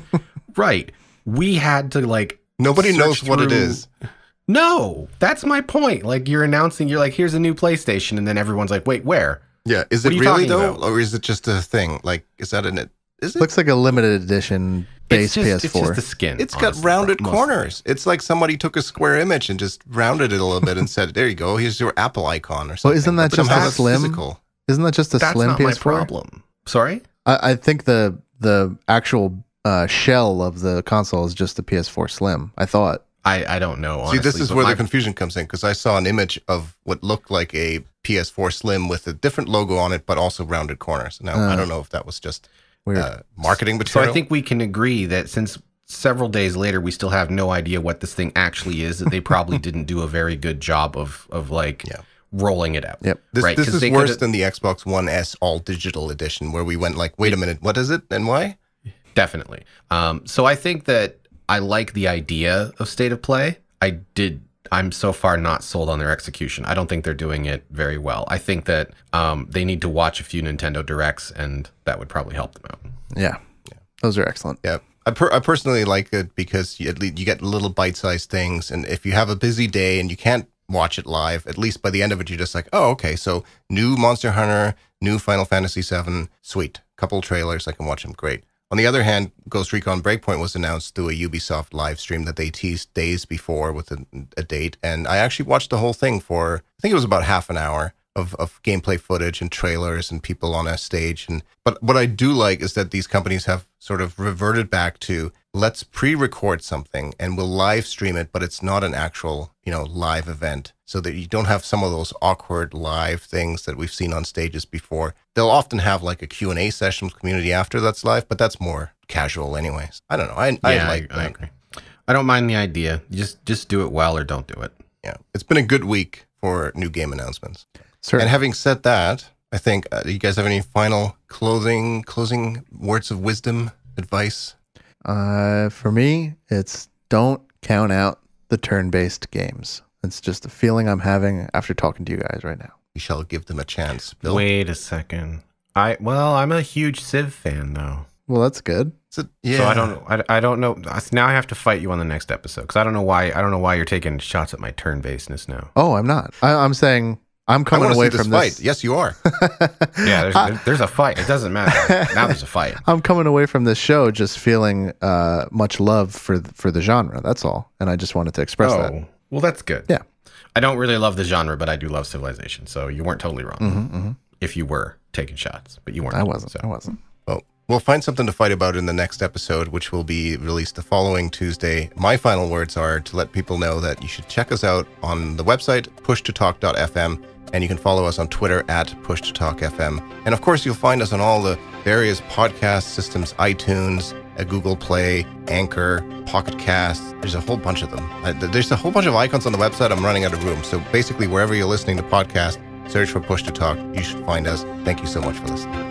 Right. We had to nobody knows what it is. No, that's my point. Like, you're announcing, you're like, here's a new PlayStation, and then everyone's like, wait, where? Yeah. Is it really though, or is it just a thing? Like, is that in it? It looks like a limited edition base PS4. It's just the skin. It's got rounded corners. It's like somebody took a square image and just rounded it a little bit and said, "There you go. Here's your Apple icon or something." Well, isn't that just a slim? Physical. Isn't that just a slim PS4? That's not my problem. Sorry? I think the actual shell of the console is just the PS4 Slim, I thought. I don't know, honestly. See, this is where the confusion comes in, because I saw an image of what looked like a PS4 Slim with a different logo on it, but also rounded corners. Now, I don't know if that was just marketing material. So I think we can agree that since several days later, we still have no idea what this thing actually is, that they probably didn't do a very good job of rolling it out. Yep. This is worse than the Xbox One S all digital edition, where we went like, wait a minute, what is it and why? Definitely. So I think that I like the idea of State of Play. I'm so far not sold on their execution. I don't think they're doing it very well. I think that they need to watch a few Nintendo Directs, and that would probably help them out. Yeah. Those are excellent. Yeah. I personally like it because you get little bite-sized things, and if you have a busy day and you can't watch it live, at least by the end of it, you're just like, oh, okay, so new Monster Hunter, new Final Fantasy VII, sweet. Couple trailers, I can watch them, great. On the other hand, Ghost Recon Breakpoint was announced through a Ubisoft live stream that they teased days before with a date, and I actually watched the whole thing for, I think it was about half an hour of gameplay footage and trailers and people on a stage. But what I do like is that these companies have sort of reverted back to, let's pre-record something and we'll live stream it, but it's not an actual, live event, so that you don't have some of those awkward live things that we've seen on stages before. They'll often have like a Q&A session with community after that's live, but that's more casual anyways. I don't know. I agree. I don't mind the idea. Just do it well or don't do it. Yeah. It's been a good week for new game announcements. Sure. And having said that, I think you guys have any final closing words of wisdom, advice? For me, it's don't count out the turn-based games. It's just the feeling I'm having after talking to you guys right now. You shall give them a chance, Bill. Wait a second. I'm a huge Civ fan, though. Well, that's good. Yeah. So I don't know. Now I have to fight you on the next episode, because I don't know why you're taking shots at my turn-basedness now. Oh, I'm not. I'm saying I'm coming away from this fight. Yes, you are. Yeah, there's a fight. It doesn't matter. Now there's a fight. I'm coming away from this show just feeling much love for the genre. That's all. And I just wanted to express that. Well, that's good. Yeah. I don't really love the genre, but I do love Civilization. So you weren't totally wrong. Mm-hmm, mm-hmm. If you were taking shots, but you weren't. I wasn't. Well, we'll find something to fight about in the next episode, which will be released the following Tuesday. My final words are to let people know that you should check us out on the website, pushtotalk.fm. And you can follow us on Twitter at PushToTalkFM. And of course, you'll find us on all the various podcast systems, iTunes, Google Play, Anchor, Pocket Cast. There's a whole bunch of them. There's a whole bunch of icons on the website. I'm running out of room. So basically, wherever you're listening to podcasts, search for Push to Talk. You should find us. Thank you so much for listening.